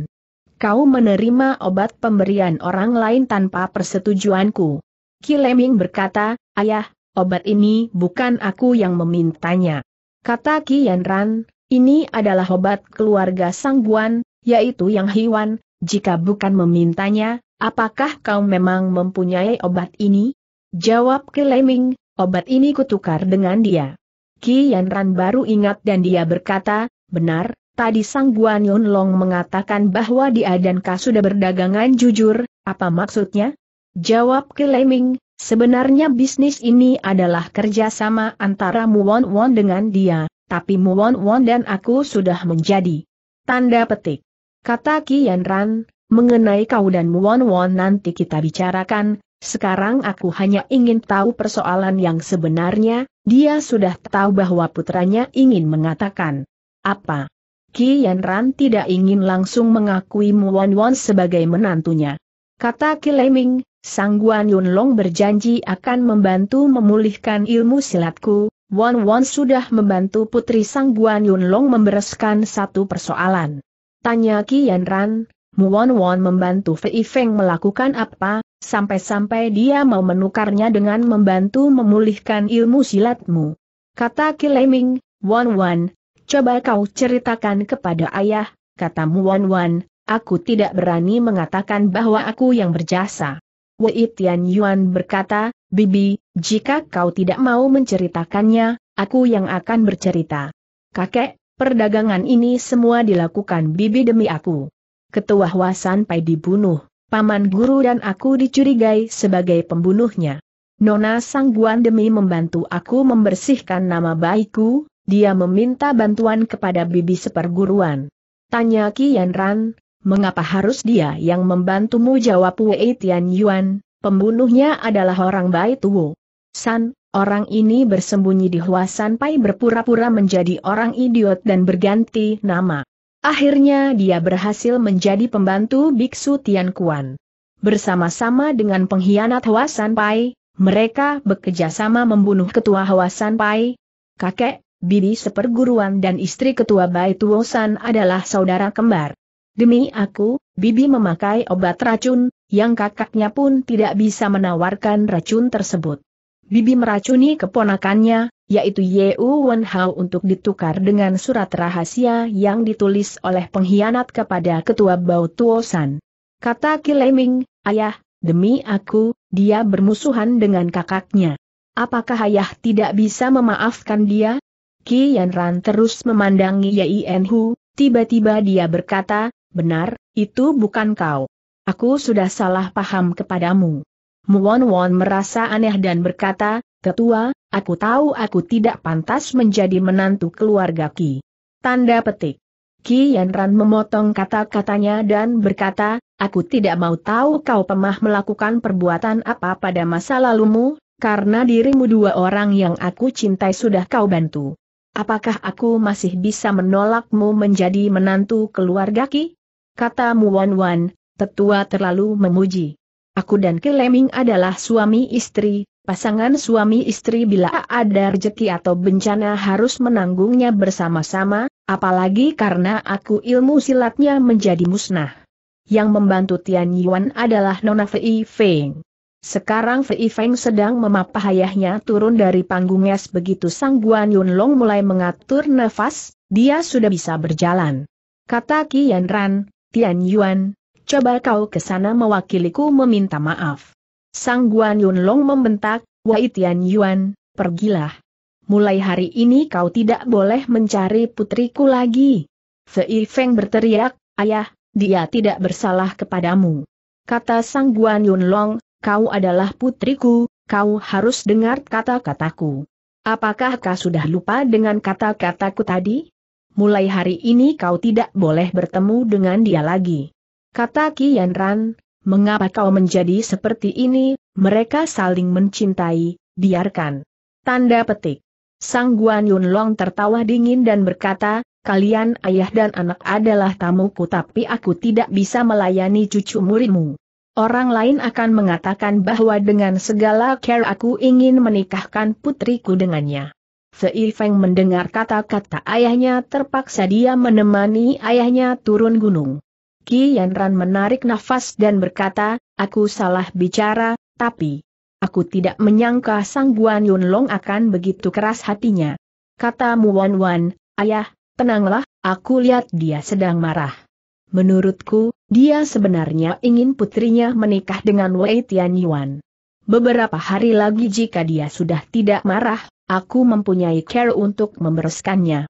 Kau menerima obat pemberian orang lain tanpa persetujuanku." Keleming berkata, "Ayah, obat ini bukan aku yang memintanya." Kata Qi Yanran, "Ini adalah obat keluarga Sang Guan, yaitu Yang Hiwan. Jika bukan memintanya, apakah kau memang mempunyai obat ini?" Jawab Keleming, "Obat ini kutukar dengan dia." Qi Yanran baru ingat dan dia berkata, "Benar, tadi Sang Guan Yunlong mengatakan bahwa dia dan kau sudah berdagangan jujur, apa maksudnya?" Jawab Keleming, "Sebenarnya bisnis ini adalah kerjasama antara Muwon Won dengan dia, tapi Muwon Won dan aku sudah menjadi." Tanda petik. Kata Qi Yanran, "Mengenai kau dan Muwon Won nanti kita bicarakan, sekarang aku hanya ingin tahu persoalan yang sebenarnya." Dia sudah tahu bahwa putranya ingin mengatakan apa. Qi Yanran tidak ingin langsung mengakui Muwon Won sebagai menantunya. Kata Keleming, "Sang Guan Yunlong berjanji akan membantu memulihkan ilmu silatku. Won Won sudah membantu putri Sang Guan Yunlong membereskan satu persoalan." Tanya Qi Yanran, "Won Won membantu Fei Feng melakukan apa, sampai-sampai dia mau menukarnya dengan membantu memulihkan ilmu silatmu?" Kata Keleming, "Won Won, coba kau ceritakan kepada ayah." Kata Won Won, "Aku tidak berani mengatakan bahwa aku yang berjasa." Wei Tian Yuan berkata, "Bibi, jika kau tidak mau menceritakannya, aku yang akan bercerita." Kakek, perdagangan ini semua dilakukan bibi demi aku. Ketua Hwasan Pai dibunuh, paman guru dan aku dicurigai sebagai pembunuhnya. Nona Sangguan demi membantu aku membersihkan nama baikku, dia meminta bantuan kepada bibi seperguruan. Tanya Qian Ran, mengapa harus dia yang membantumu? Jawab Wei Tian Yuan, pembunuhnya adalah orang Bai Tuo San. Orang ini bersembunyi di Hwasan Pai, berpura-pura menjadi orang idiot dan berganti nama. Akhirnya dia berhasil menjadi pembantu Biksu Tian Quan. Bersama-sama dengan pengkhianat Hwasan Pai, mereka bekerja sama membunuh ketua Hwasan Pai. Kakek, bibi seperguruan dan istri ketua Bai Tuo San adalah saudara kembar. Demi aku, bibi memakai obat racun, yang kakaknya pun tidak bisa menawarkan racun tersebut. Bibi meracuni keponakannya, yaitu Ye Wen Hao, untuk ditukar dengan surat rahasia yang ditulis oleh pengkhianat kepada ketua Bai Tuo San. Kata Kileming, ayah, demi aku, dia bermusuhan dengan kakaknya. Apakah ayah tidak bisa memaafkan dia? Qian Ran terus memandangi Yien Hu, tiba-tiba dia berkata, benar, itu bukan kau. Aku sudah salah paham kepadamu. Muon Won merasa aneh dan berkata, "Tetua, aku tahu aku tidak pantas menjadi menantu keluarga Qi." Tanda petik. Qian Ran memotong kata-katanya dan berkata, "Aku tidak mau tahu kau pernah melakukan perbuatan apa pada masa lalumu, karena dirimu dua orang yang aku cintai sudah kau bantu. Apakah aku masih bisa menolakmu menjadi menantu keluarga Qi?" Kata Muon Won, "Tetua terlalu memuji. Aku dan Kileming adalah suami istri, pasangan suami istri bila ada rezeki atau bencana harus menanggungnya bersama-sama, apalagi karena aku ilmu silatnya menjadi musnah. Yang membantu Tian Yuan adalah Nona Fei Feng. Sekarang Fei Feng sedang memapah ayahnya turun dari panggungnya." Begitu Sangguan Yunlong mulai mengatur nafas, dia sudah bisa berjalan. Kata Qian Ran, "Tian Yuan, coba kau ke sana mewakiliku meminta maaf." Sangguan Yunlong membentak, "Wei Tian Yuan, pergilah. Mulai hari ini kau tidak boleh mencari putriku lagi." Fei Feng berteriak, "Ayah, dia tidak bersalah kepadamu." Kata Sangguan Yunlong, "Kau adalah putriku, kau harus dengar kata-kataku. Apakah kau sudah lupa dengan kata-kataku tadi? Mulai hari ini kau tidak boleh bertemu dengan dia lagi." Kata Qian Ran, "Mengapa kau menjadi seperti ini? Mereka saling mencintai, biarkan." Tanda petik. Sangguan Yunlong tertawa dingin dan berkata, "Kalian ayah dan anak adalah tamuku, tapi aku tidak bisa melayani cucu muridmu. Orang lain akan mengatakan bahwa dengan segala care aku ingin menikahkan putriku dengannya." Fei Feng mendengar kata-kata ayahnya, terpaksa dia menemani ayahnya turun gunung. Qian Ran menarik nafas dan berkata, "Aku salah bicara, tapi aku tidak menyangka Sangguan Yunlong akan begitu keras hatinya." Kata Muon Wan, "Ayah, tenanglah, aku lihat dia sedang marah. Menurutku, dia sebenarnya ingin putrinya menikah dengan Wei Tian Yuan. Beberapa hari lagi jika dia sudah tidak marah, aku mempunyai cara untuk membereskannya."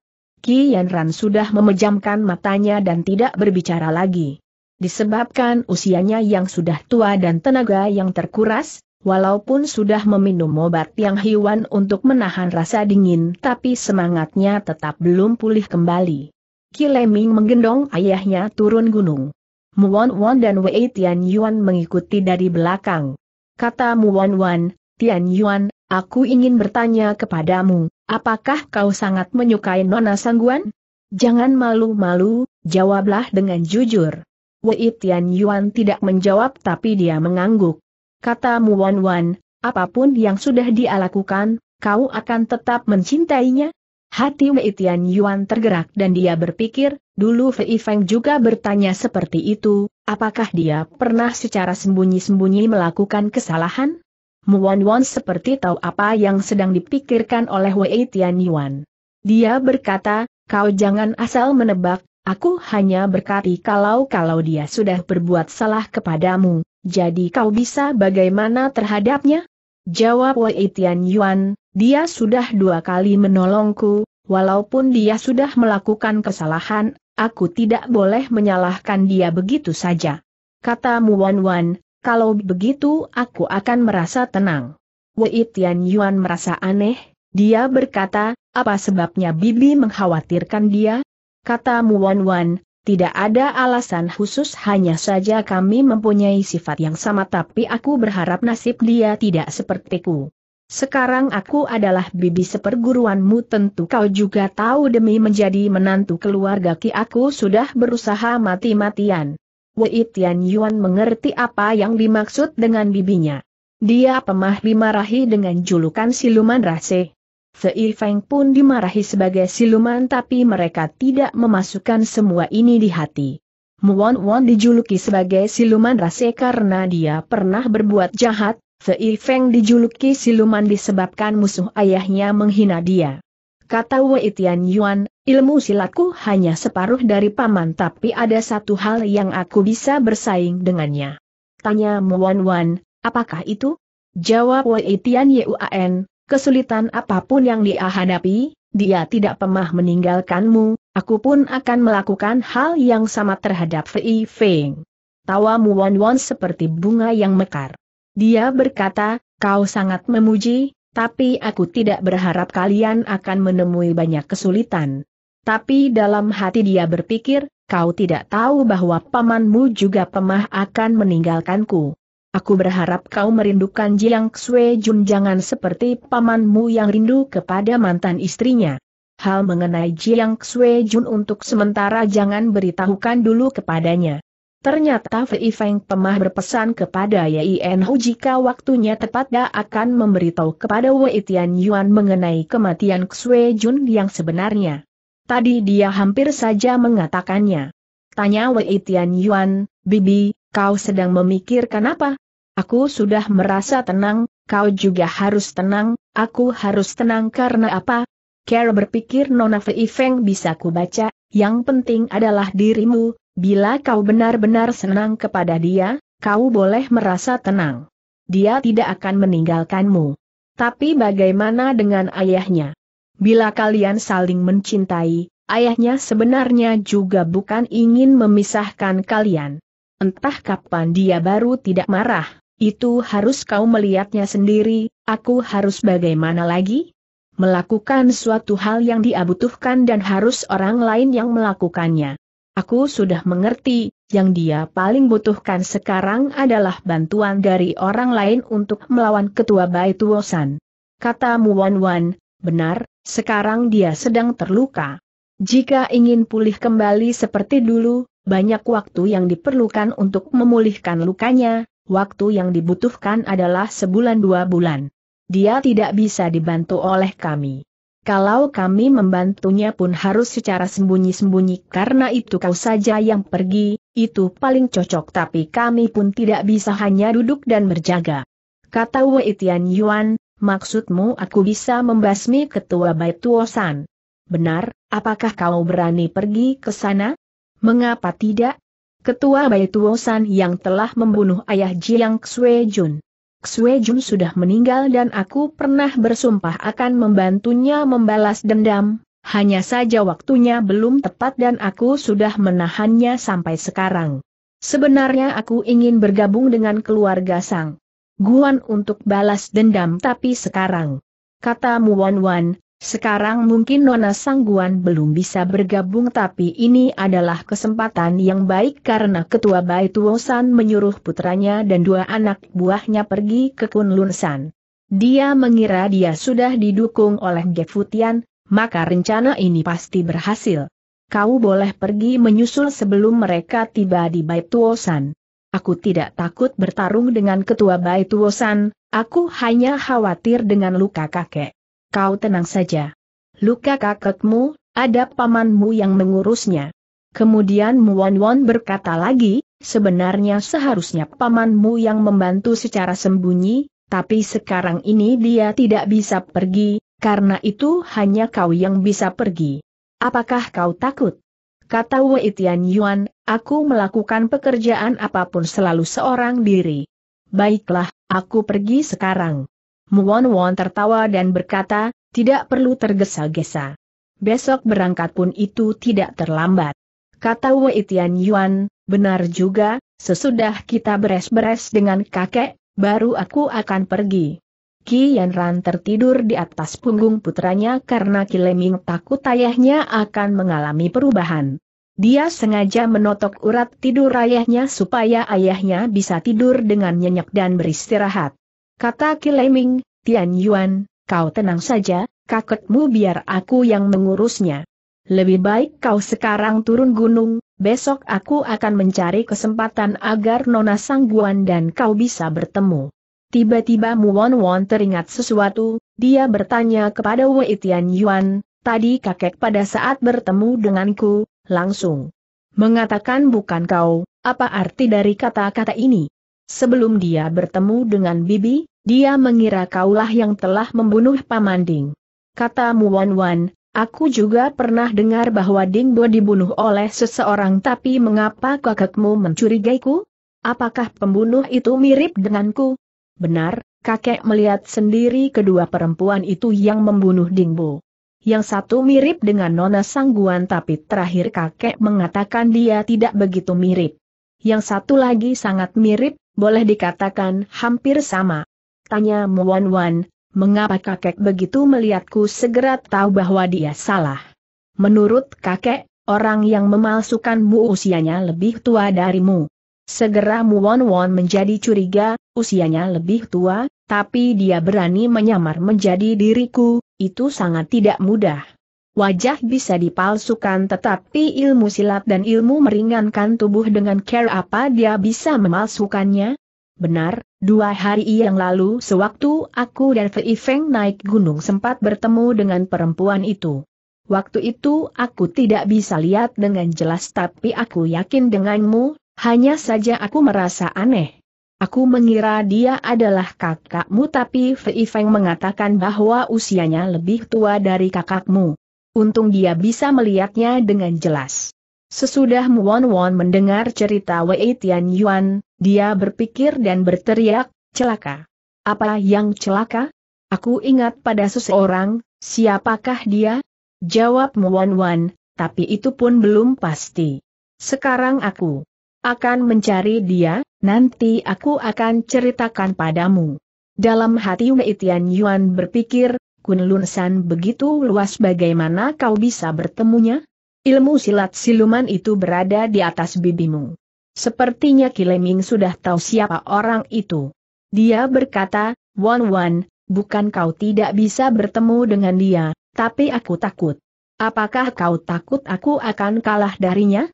Qian Ran sudah memejamkan matanya dan tidak berbicara lagi. Disebabkan usianya yang sudah tua dan tenaga yang terkuras, walaupun sudah meminum obat yang hewan untuk menahan rasa dingin, tapi semangatnya tetap belum pulih kembali. Kileming menggendong ayahnya turun gunung. Muon Wan dan Wei Tian Yuan mengikuti dari belakang. Kata Muon Wan, "Tian Yuan, aku ingin bertanya kepadamu. Apakah kau sangat menyukai Nona Sangguan?" "Jangan malu-malu, jawablah dengan jujur." Wei Tian Yuan tidak menjawab, tapi dia mengangguk. Kata Muon Wan, "Apapun yang sudah dia lakukan, kau akan tetap mencintainya?" Hati Wei Tian Yuan tergerak dan dia berpikir, dulu Fei Feng juga bertanya seperti itu, apakah dia pernah secara sembunyi-sembunyi melakukan kesalahan? Muon Wan seperti tahu apa yang sedang dipikirkan oleh Wei Tian Yuan. Dia berkata, "Kau jangan asal menebak, aku hanya berkati kalau dia sudah berbuat salah kepadamu, jadi kau bisa bagaimana terhadapnya?" Jawab Wei Tian Yuan, "Dia sudah dua kali menolongku, Walaupun dia sudah melakukan kesalahan, aku tidak boleh menyalahkan dia begitu saja. Kata Muan Wan, kalau begitu aku akan merasa tenang. Wei Tian Yuan merasa aneh, dia berkata, apa sebabnya Bibi mengkhawatirkan dia? Kata Muan Wan, tidak ada alasan khusus, hanya saja kami mempunyai sifat yang sama, tapi aku berharap nasib dia tidak sepertiku. Sekarang aku adalah bibi seperguruanmu, tentu kau juga tahu, demi menjadi menantu keluarga Ki aku sudah berusaha mati-matian. Wei Tian Yuan mengerti apa yang dimaksud dengan bibinya. Dia pemah dimarahi dengan julukan siluman rase. Sei Feng pun dimarahi sebagai siluman, tapi mereka tidak memasukkan semua ini di hati. Muan Wan dijuluki sebagai siluman rase karena dia pernah berbuat jahat. Sei Feng dijuluki siluman disebabkan musuh ayahnya menghina dia. Kata Wei Tian Yuan, ilmu silatku hanya separuh dari paman, tapi ada satu hal yang aku bisa bersaing dengannya. Tanya Muan Wan, apakah itu? Jawab Wei Tian Yuan, kesulitan apapun yang dia hadapi, dia tidak pernah meninggalkanmu, aku pun akan melakukan hal yang sama terhadap Fei Feng. Tawa Muan Wan seperti bunga yang mekar. Dia berkata, kau sangat memuji, tapi aku tidak berharap kalian akan menemui banyak kesulitan. Tapi dalam hati dia berpikir, kau tidak tahu bahwa pamanmu juga pernah akan meninggalkanku. Aku berharap kau merindukan Jiang Xue Jun, jangan seperti pamanmu yang rindu kepada mantan istrinya. Hal mengenai Jiang Xue Jun untuk sementara jangan beritahukan dulu kepadanya. Ternyata Fei Feng pemah berpesan kepada Yin Hu jika waktunya tepat dia akan memberitahu kepada Wei Tian Yuan mengenai kematian Xue Jun yang sebenarnya. Tadi dia hampir saja mengatakannya. Tanya Wei Tian Yuan, Bibi, kau sedang memikirkan apa? Aku sudah merasa tenang, kau juga harus tenang. Aku harus tenang karena apa? Kera berpikir Nona Fei Feng bisa kubaca, yang penting adalah dirimu. Bila kau benar-benar senang kepada dia, kau boleh merasa tenang. Dia tidak akan meninggalkanmu. Tapi bagaimana dengan ayahnya? Bila kalian saling mencintai, ayahnya sebenarnya juga bukan ingin memisahkan kalian. Entah kapan dia baru tidak marah, itu harus kau melihatnya sendiri, aku harus bagaimana lagi? Melakukan suatu hal yang dia butuhkan dan harus orang lain yang melakukannya. Aku sudah mengerti, yang dia paling butuhkan sekarang adalah bantuan dari orang lain untuk melawan ketua Bai Tuosan. Kata Muan Wan, benar, sekarang dia sedang terluka. Jika ingin pulih kembali seperti dulu, banyak waktu yang diperlukan untuk memulihkan lukanya, waktu yang dibutuhkan adalah sebulan dua bulan. Dia tidak bisa dibantu oleh kami. Kalau kami membantunya pun harus secara sembunyi-sembunyi, karena itu kau saja yang pergi, itu paling cocok, tapi kami pun tidak bisa hanya duduk dan berjaga. Kata Wei Tian Yuan, maksudmu aku bisa membasmi ketua Bai Tuosan? Benar, apakah kau berani pergi ke sana? Mengapa tidak? Ketua Bai Tuosan yang telah membunuh ayah Jiang Xue Jun. Xue Jun sudah meninggal dan aku pernah bersumpah akan membantunya membalas dendam, hanya saja waktunya belum tepat dan aku sudah menahannya sampai sekarang. Sebenarnya aku ingin bergabung dengan keluarga Sang Guan untuk balas dendam, tapi sekarang, kata Muan Wan, sekarang mungkin Nona Sangguan belum bisa bergabung, tapi ini adalah kesempatan yang baik karena ketua Bai Tuosan menyuruh putranya dan dua anak buahnya pergi ke Kunlun San. Dia mengira dia sudah didukung oleh Ge Futian, maka rencana ini pasti berhasil. Kau boleh pergi menyusul sebelum mereka tiba di Bai Tuosan. Aku tidak takut bertarung dengan ketua Bai Tuosan, aku hanya khawatir dengan luka kakek. Kau tenang saja. Luka kakekmu, ada pamanmu yang mengurusnya. Kemudian Muan Wan berkata lagi, sebenarnya seharusnya pamanmu yang membantu secara sembunyi, tapi sekarang ini dia tidak bisa pergi, karena itu hanya kau yang bisa pergi. Apakah kau takut? Kata Wei Tian Yuan, aku melakukan pekerjaan apapun selalu seorang diri. Baiklah, aku pergi sekarang. Muan Wan tertawa dan berkata, tidak perlu tergesa-gesa. besok berangkat pun itu tidak terlambat. Kata Wei Tian Yuan, benar juga, sesudah kita beres-beres dengan kakek, baru aku akan pergi. Qi Yanran tertidur di atas punggung putranya karena Kileming takut ayahnya akan mengalami perubahan. Dia sengaja menotok urat tidur ayahnya supaya ayahnya bisa tidur dengan nyenyak dan beristirahat. Kata Kileming, Tian Yuan, kau tenang saja, kakekmu biar aku yang mengurusnya. Lebih baik kau sekarang turun gunung, besok aku akan mencari kesempatan agar Nona Sangguan dan kau bisa bertemu. Tiba-tiba Muon Won teringat sesuatu, dia bertanya kepada Wei Tian Yuan, tadi kakek pada saat bertemu denganku, langsung mengatakan bukan kau, apa arti dari kata-kata ini? Sebelum dia bertemu dengan bibi, dia mengira kaulah yang telah membunuh Pamanding. Kata Muon Won, aku juga pernah dengar bahwa Dingbo dibunuh oleh seseorang, tapi mengapa kakekmu mencurigaiku? Apakah pembunuh itu mirip denganku? Benar, kakek melihat sendiri kedua perempuan itu yang membunuh Dingbo. Yang satu mirip dengan Nona Sangguan, tapi terakhir kakek mengatakan dia tidak begitu mirip. Yang satu lagi sangat mirip, boleh dikatakan hampir sama. Tanya Muon Won, mengapa kakek begitu melihatku? Segera tahu bahwa dia salah. Menurut kakek, orang yang memalsukanmu usianya lebih tua darimu. Segera Muon Won menjadi curiga, usianya lebih tua, tapi dia berani menyamar menjadi diriku, itu sangat tidak mudah. Wajah bisa dipalsukan tetapi ilmu silat dan ilmu meringankan tubuh dengan care apa dia bisa memalsukannya? Benar, 2 hari yang lalu sewaktu aku dan Fei Feng naik gunung sempat bertemu dengan perempuan itu. Waktu itu aku tidak bisa lihat dengan jelas tapi aku yakin denganmu. Hanya saja aku merasa aneh. Aku mengira dia adalah kakakmu tapi Fei Feng mengatakan bahwa usianya lebih tua dari kakakmu. Untung dia bisa melihatnya dengan jelas. Sesudah Muon Won mendengar cerita Wei Tian Yuan, dia berpikir dan berteriak, celaka. Apa yang celaka? Aku ingat pada seseorang, siapakah dia? Jawab Muon Won, tapi itu pun belum pasti. Sekarang aku akan mencari dia, nanti aku akan ceritakan padamu. Dalam hati Wei Tian Yuan berpikir, Kunlun San begitu luas, bagaimana kau bisa bertemunya? Ilmu silat siluman itu berada di atas bibimu. Sepertinya Kileming sudah tahu siapa orang itu. Dia berkata, Won Won, bukan kau tidak bisa bertemu dengan dia, tapi aku takut. Apakah kau takut aku akan kalah darinya?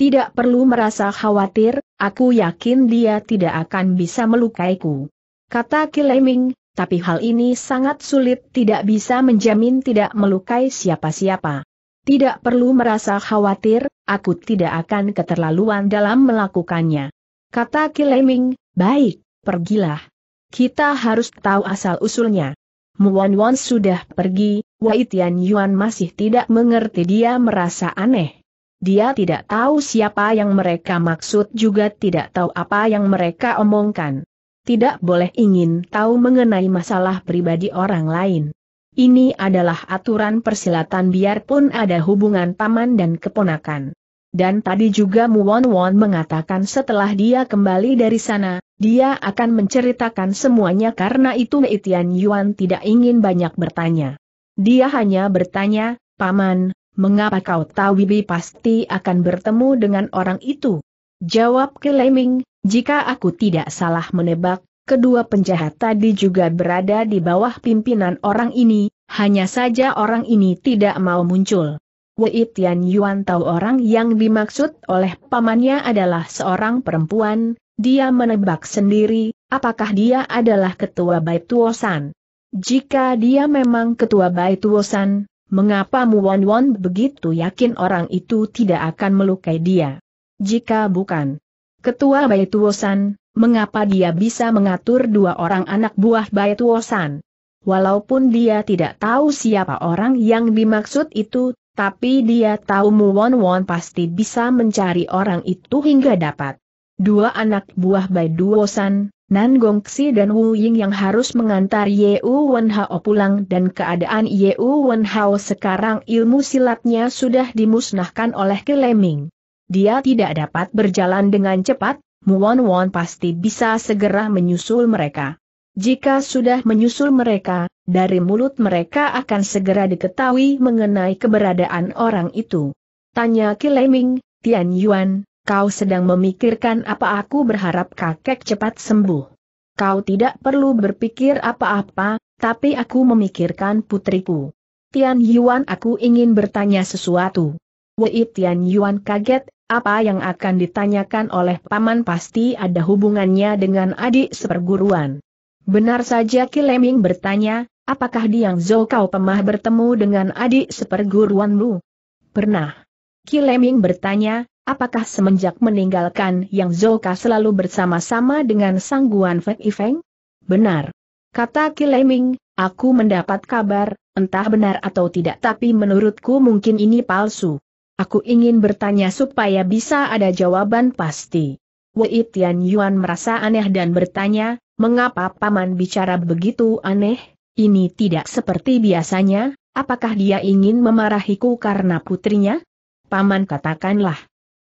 Tidak perlu merasa khawatir, aku yakin dia tidak akan bisa melukaiku. Kata Kileming, tapi hal ini sangat sulit, tidak bisa menjamin tidak melukai siapa-siapa. Tidak perlu merasa khawatir, aku tidak akan keterlaluan dalam melakukannya. Kata Kileming, baik, pergilah. Kita harus tahu asal-usulnya. Muon Won sudah pergi, Wei Tian Yuan masih tidak mengerti, dia merasa aneh. Dia tidak tahu siapa yang mereka maksud, juga tidak tahu apa yang mereka omongkan. Tidak boleh ingin tahu mengenai masalah pribadi orang lain. Ini adalah aturan persilatan biarpun ada hubungan paman dan keponakan. Dan tadi juga Muon Won mengatakan setelah dia kembali dari sana, dia akan menceritakan semuanya, karena itu Wei Tian Yuan tidak ingin banyak bertanya. Dia hanya bertanya, Paman, mengapa kau tahu bibi pasti akan bertemu dengan orang itu? Jawab Kileming, jika aku tidak salah menebak, kedua penjahat tadi juga berada di bawah pimpinan orang ini, hanya saja orang ini tidak mau muncul. Wei Tian Yuan tahu orang yang dimaksud oleh pamannya adalah seorang perempuan, dia menebak sendiri, apakah dia adalah ketua Bai Tuosan. Jika dia memang ketua Bai Tuosan, mengapa Muon Won begitu yakin orang itu tidak akan melukai dia? Jika bukan ketua Bai Tuosan, mengapa dia bisa mengatur 2 orang anak buah Bai Tuosan? Walaupun dia tidak tahu siapa orang yang dimaksud itu, tapi dia tahu Muon Won pasti bisa mencari orang itu hingga dapat 2 anak buah Bai Tuosan, Nan Gongxi dan Wu Ying yang harus mengantar Yu Wenhao pulang dan keadaan Yu Wenhao sekarang ilmu silatnya sudah dimusnahkan oleh Keleming. Dia tidak dapat berjalan dengan cepat, Muan Wan pasti bisa segera menyusul mereka. Jika sudah menyusul mereka, dari mulut mereka akan segera diketahui mengenai keberadaan orang itu. Tanya Keleming, Tian Yuan, kau sedang memikirkan apa? Aku berharap kakek cepat sembuh. Kau tidak perlu berpikir apa-apa, tapi aku memikirkan putriku. Tian Yuan, aku ingin bertanya sesuatu. Wei Tian Yuan kaget, apa yang akan ditanyakan oleh paman pasti ada hubungannya dengan adik seperguruan. Benar saja Keleming bertanya, apakah Diang Zhou kau pernah bertemu dengan adik seperguruanmu? Pernah. Keleming bertanya, apakah semenjak meninggalkan Yang Zouka selalu bersama-sama dengan Sang Guan Feng Ifeng? Benar. Kata Keleming, aku mendapat kabar, entah benar atau tidak tapi menurutku mungkin ini palsu. Aku ingin bertanya supaya bisa ada jawaban pasti. Wei Tian Yuan merasa aneh dan bertanya, mengapa paman bicara begitu aneh? Ini tidak seperti biasanya, apakah dia ingin memarahiku karena putrinya? Paman katakanlah.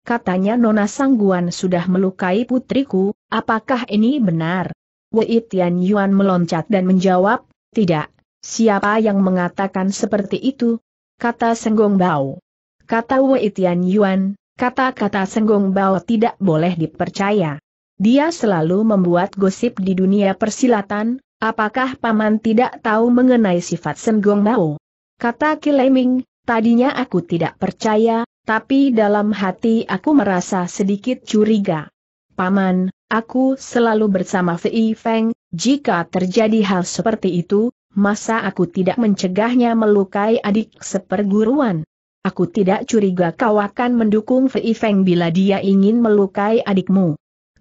Katanya Nona Sangguan sudah melukai putriku, apakah ini benar? Wei Tian Yuan meloncat dan menjawab, tidak, siapa yang mengatakan seperti itu? Kata Senggong Bao. Kata Wei Tian Yuan, kata-kata Senggong Bao tidak boleh dipercaya. Dia selalu membuat gosip di dunia persilatan, apakah paman tidak tahu mengenai sifat Senggong Bao? Kata Keleming, tadinya aku tidak percaya, tapi dalam hati aku merasa sedikit curiga. Paman, aku selalu bersama Fei Feng, jika terjadi hal seperti itu, masa aku tidak mencegahnya melukai adik seperguruan? Aku tidak curiga kau akan mendukung Fei Feng bila dia ingin melukai adikmu.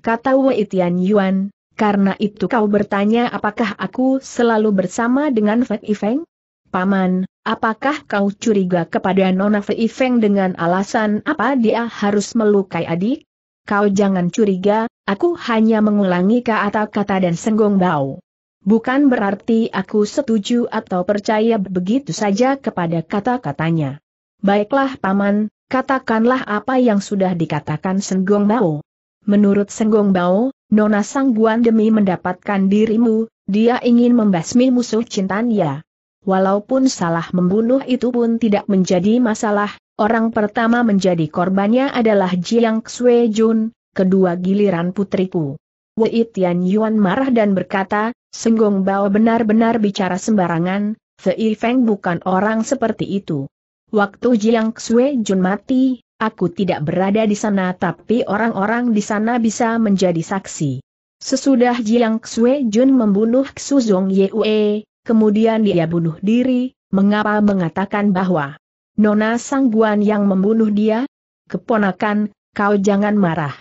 Kata Wei Tian Yuan, karena itu kau bertanya apakah aku selalu bersama dengan Fei Feng? Paman, apakah kau curiga kepada Nona Fei Feng dengan alasan apa dia harus melukai adik? Kau jangan curiga, aku hanya mengulangi kata-kata dan Senggong Bao. Bukan berarti aku setuju atau percaya begitu saja kepada kata-katanya. Baiklah paman, katakanlah apa yang sudah dikatakan Senggong Bao. Menurut Senggong Bao, Nona Sangguan demi mendapatkan dirimu, dia ingin membasmi musuh cintanya. Walaupun salah membunuh itu pun tidak menjadi masalah, orang pertama menjadi korbannya adalah Jiang Xue Jun, kedua giliran putriku. Wei Tian Yuan marah dan berkata, Senggong Bao benar-benar bicara sembarangan, Fei Feng bukan orang seperti itu. Waktu Jiang Xue Jun mati, aku tidak berada di sana tapi orang-orang di sana bisa menjadi saksi. Sesudah Jiang Xue Jun membunuh Xu Zong Yue, kemudian dia bunuh diri, mengapa mengatakan bahwa Nona Sangguan yang membunuh dia? Keponakan, kau jangan marah.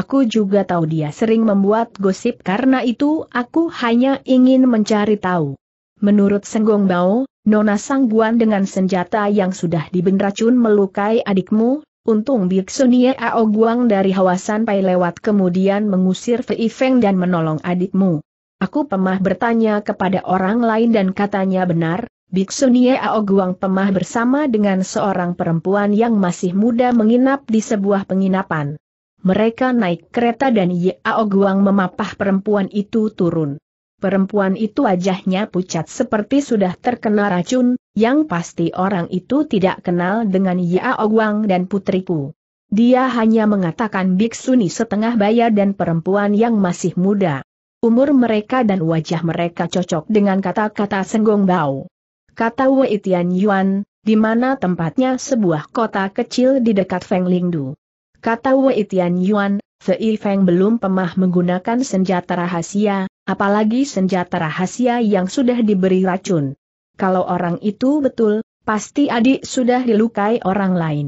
Aku juga tahu dia sering membuat gosip karena itu aku hanya ingin mencari tahu. Menurut Senggong Bao, Nona Sangguan dengan senjata yang sudah dibenracun melukai adikmu, untung Biksu Nie Ao Guang dari Hawasan Pai lewat kemudian mengusir Fei Feng dan menolong adikmu. Aku pernah bertanya kepada orang lain dan katanya benar, Biksu Nie Ao Guang pernah bersama dengan seorang perempuan yang masih muda menginap di sebuah penginapan. Mereka naik kereta dan Ye Ao Guang memapah perempuan itu turun. Perempuan itu wajahnya pucat seperti sudah terkena racun, yang pasti orang itu tidak kenal dengan Ye Ao Guang dan putriku. Dia hanya mengatakan Biksu Ni setengah baya dan perempuan yang masih muda. Umur mereka dan wajah mereka cocok dengan kata-kata Senggong Bao. Kata Wei Tian Yuan, di mana tempatnya sebuah kota kecil di dekat Fenglingdu. Kata Wei Tian Yuan, Fei Feng belum pernah menggunakan senjata rahasia, apalagi senjata rahasia yang sudah diberi racun. Kalau orang itu betul, pasti adik sudah dilukai orang lain.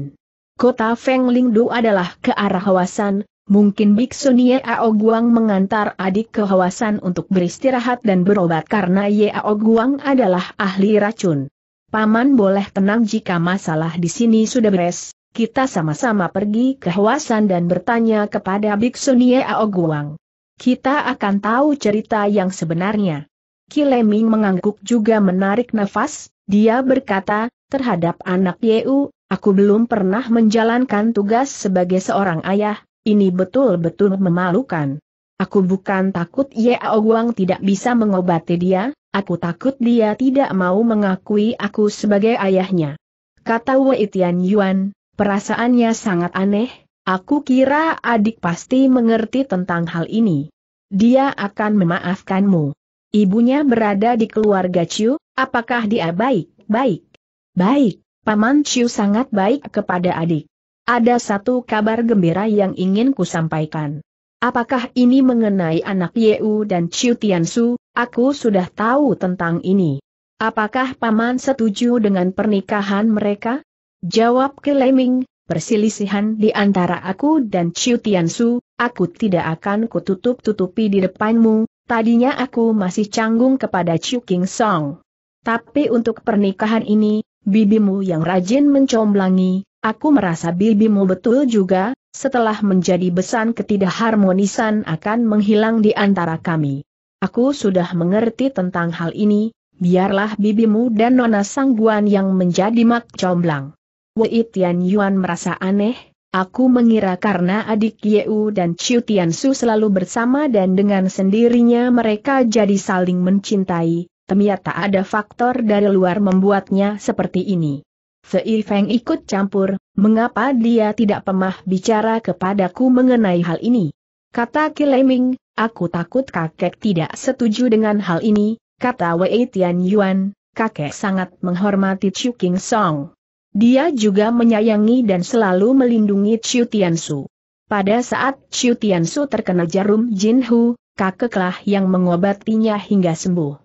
Kota Fenglingdu adalah ke arah Hawasan. Mungkin Biksu Nie Ao Guang mengantar adik ke Hawasan untuk beristirahat dan berobat karena Ye Ao Guang adalah ahli racun. Paman boleh tenang jika masalah di sini sudah beres, kita sama-sama pergi ke Hawasan dan bertanya kepada Biksu Nie Ao Guang. Kita akan tahu cerita yang sebenarnya." Kileming mengangguk juga menarik nafas, dia berkata, "Terhadap anak Yeu, aku belum pernah menjalankan tugas sebagai seorang ayah, ini betul-betul memalukan. Aku bukan takut Yeo Guang tidak bisa mengobati dia, aku takut dia tidak mau mengakui aku sebagai ayahnya." Kata Wei Tian Yuan, perasaannya sangat aneh, "Aku kira adik pasti mengerti tentang hal ini. Dia akan memaafkanmu. Ibunya berada di keluarga Chiu, apakah dia baik-baik?" "Baik, Paman Chiu sangat baik kepada adik. Ada satu kabar gembira yang ingin kusampaikan." "Apakah ini mengenai anak Yeu dan Chiu Tiansu?" "Aku sudah tahu tentang ini." "Apakah Paman setuju dengan pernikahan mereka?" Jawab Keleming, "Perselisihan di antara aku dan Chiu Tiansu, aku tidak akan kututup-tutupi di depanmu, tadinya aku masih canggung kepada Chiu King Song. Tapi untuk pernikahan ini, bibimu yang rajin mencomblangi, aku merasa bibimu betul juga, setelah menjadi besan ketidakharmonisan akan menghilang di antara kami. Aku sudah mengerti tentang hal ini, biarlah bibimu dan Nona Sangguan yang menjadi mak comblang." Wei Tian Yuan merasa aneh, "Aku mengira karena adik Yeu dan Chiu Tiansu selalu bersama dan dengan sendirinya mereka jadi saling mencintai. Ternyata ada faktor dari luar membuatnya seperti ini." Fei Feng ikut campur, "Mengapa dia tidak pernah bicara kepadaku mengenai hal ini?" Kata Kileming, "Aku takut kakek tidak setuju dengan hal ini." Kata Wei Tian Yuan, "Kakek sangat menghormati Chiu King Song. Dia juga menyayangi dan selalu melindungi Chiu Tiansu. Pada saat Chiu Tiansu terkena jarum Jinhu, kakeklah yang mengobatinya hingga sembuh."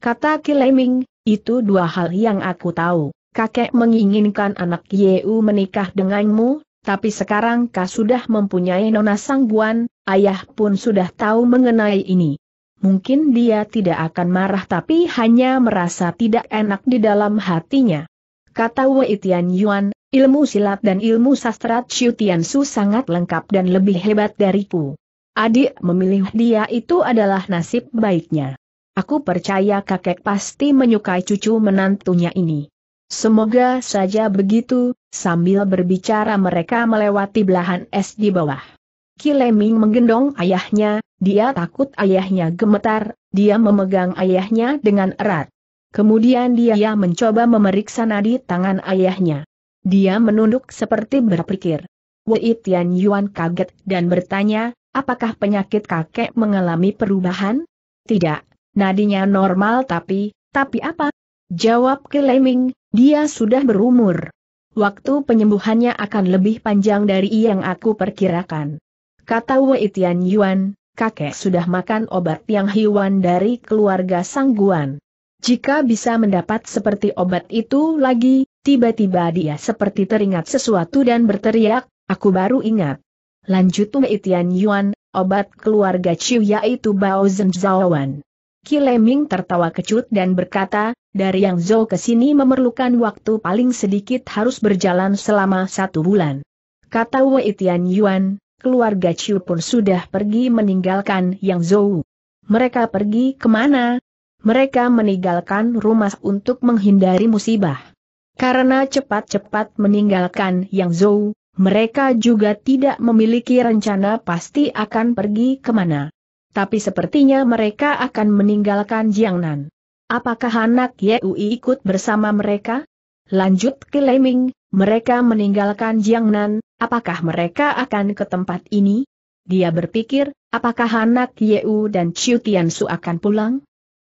Kata Kileming, "Itu dua hal yang aku tahu. Kakek menginginkan anak Yeu menikah denganmu, tapi sekarang kau sudah mempunyai Nona Sangguan, ayah pun sudah tahu mengenai ini. Mungkin dia tidak akan marah tapi hanya merasa tidak enak di dalam hatinya." Kata Wei Tian Yuan, "Ilmu silat dan ilmu sastra Chiu Tiansu sangat lengkap dan lebih hebat dariku. Adik memilih dia itu adalah nasib baiknya. Aku percaya kakek pasti menyukai cucu menantunya ini. Semoga saja begitu." Sambil berbicara mereka melewati belahan es di bawah. Kileming menggendong ayahnya, dia takut ayahnya gemetar, dia memegang ayahnya dengan erat. Kemudian dia mencoba memeriksa nadi tangan ayahnya. Dia menunduk seperti berpikir. Wei Tian Yuan kaget dan bertanya, "Apakah penyakit kakek mengalami perubahan?" "Tidak. Nadinya normal." Tapi apa?" Jawab Kileming, "Dia sudah berumur. Waktu penyembuhannya akan lebih panjang dari yang aku perkirakan." Kata Wei Tian Yuan, "Kakek sudah makan obat yang hewan dari keluarga Sangguan. Jika bisa mendapat seperti obat itu lagi." Tiba-tiba dia seperti teringat sesuatu dan berteriak, "Aku baru ingat." Lanjut Wei Tian Yuan, "Obat keluarga Chiu yaitu Bao Zhen Zhaoan." Kileming tertawa kecut dan berkata, "Dari Yangzhou ke sini memerlukan waktu paling sedikit harus berjalan selama 1 bulan. Kata Wei Tian Yuan, "Keluarga Chiu pun sudah pergi meninggalkan Yangzhou. Mereka pergi kemana? Mereka meninggalkan rumah untuk menghindari musibah. Karena cepat-cepat meninggalkan Yangzhou, mereka juga tidak memiliki rencana pasti akan pergi kemana. Tapi sepertinya mereka akan meninggalkan Jiangnan. Apakah anak Yeu ikut bersama mereka?" Lanjut Kileming, "Mereka meninggalkan Jiangnan, apakah mereka akan ke tempat ini?" Dia berpikir, "Apakah anak Yeu dan Chiu Tiansu akan pulang?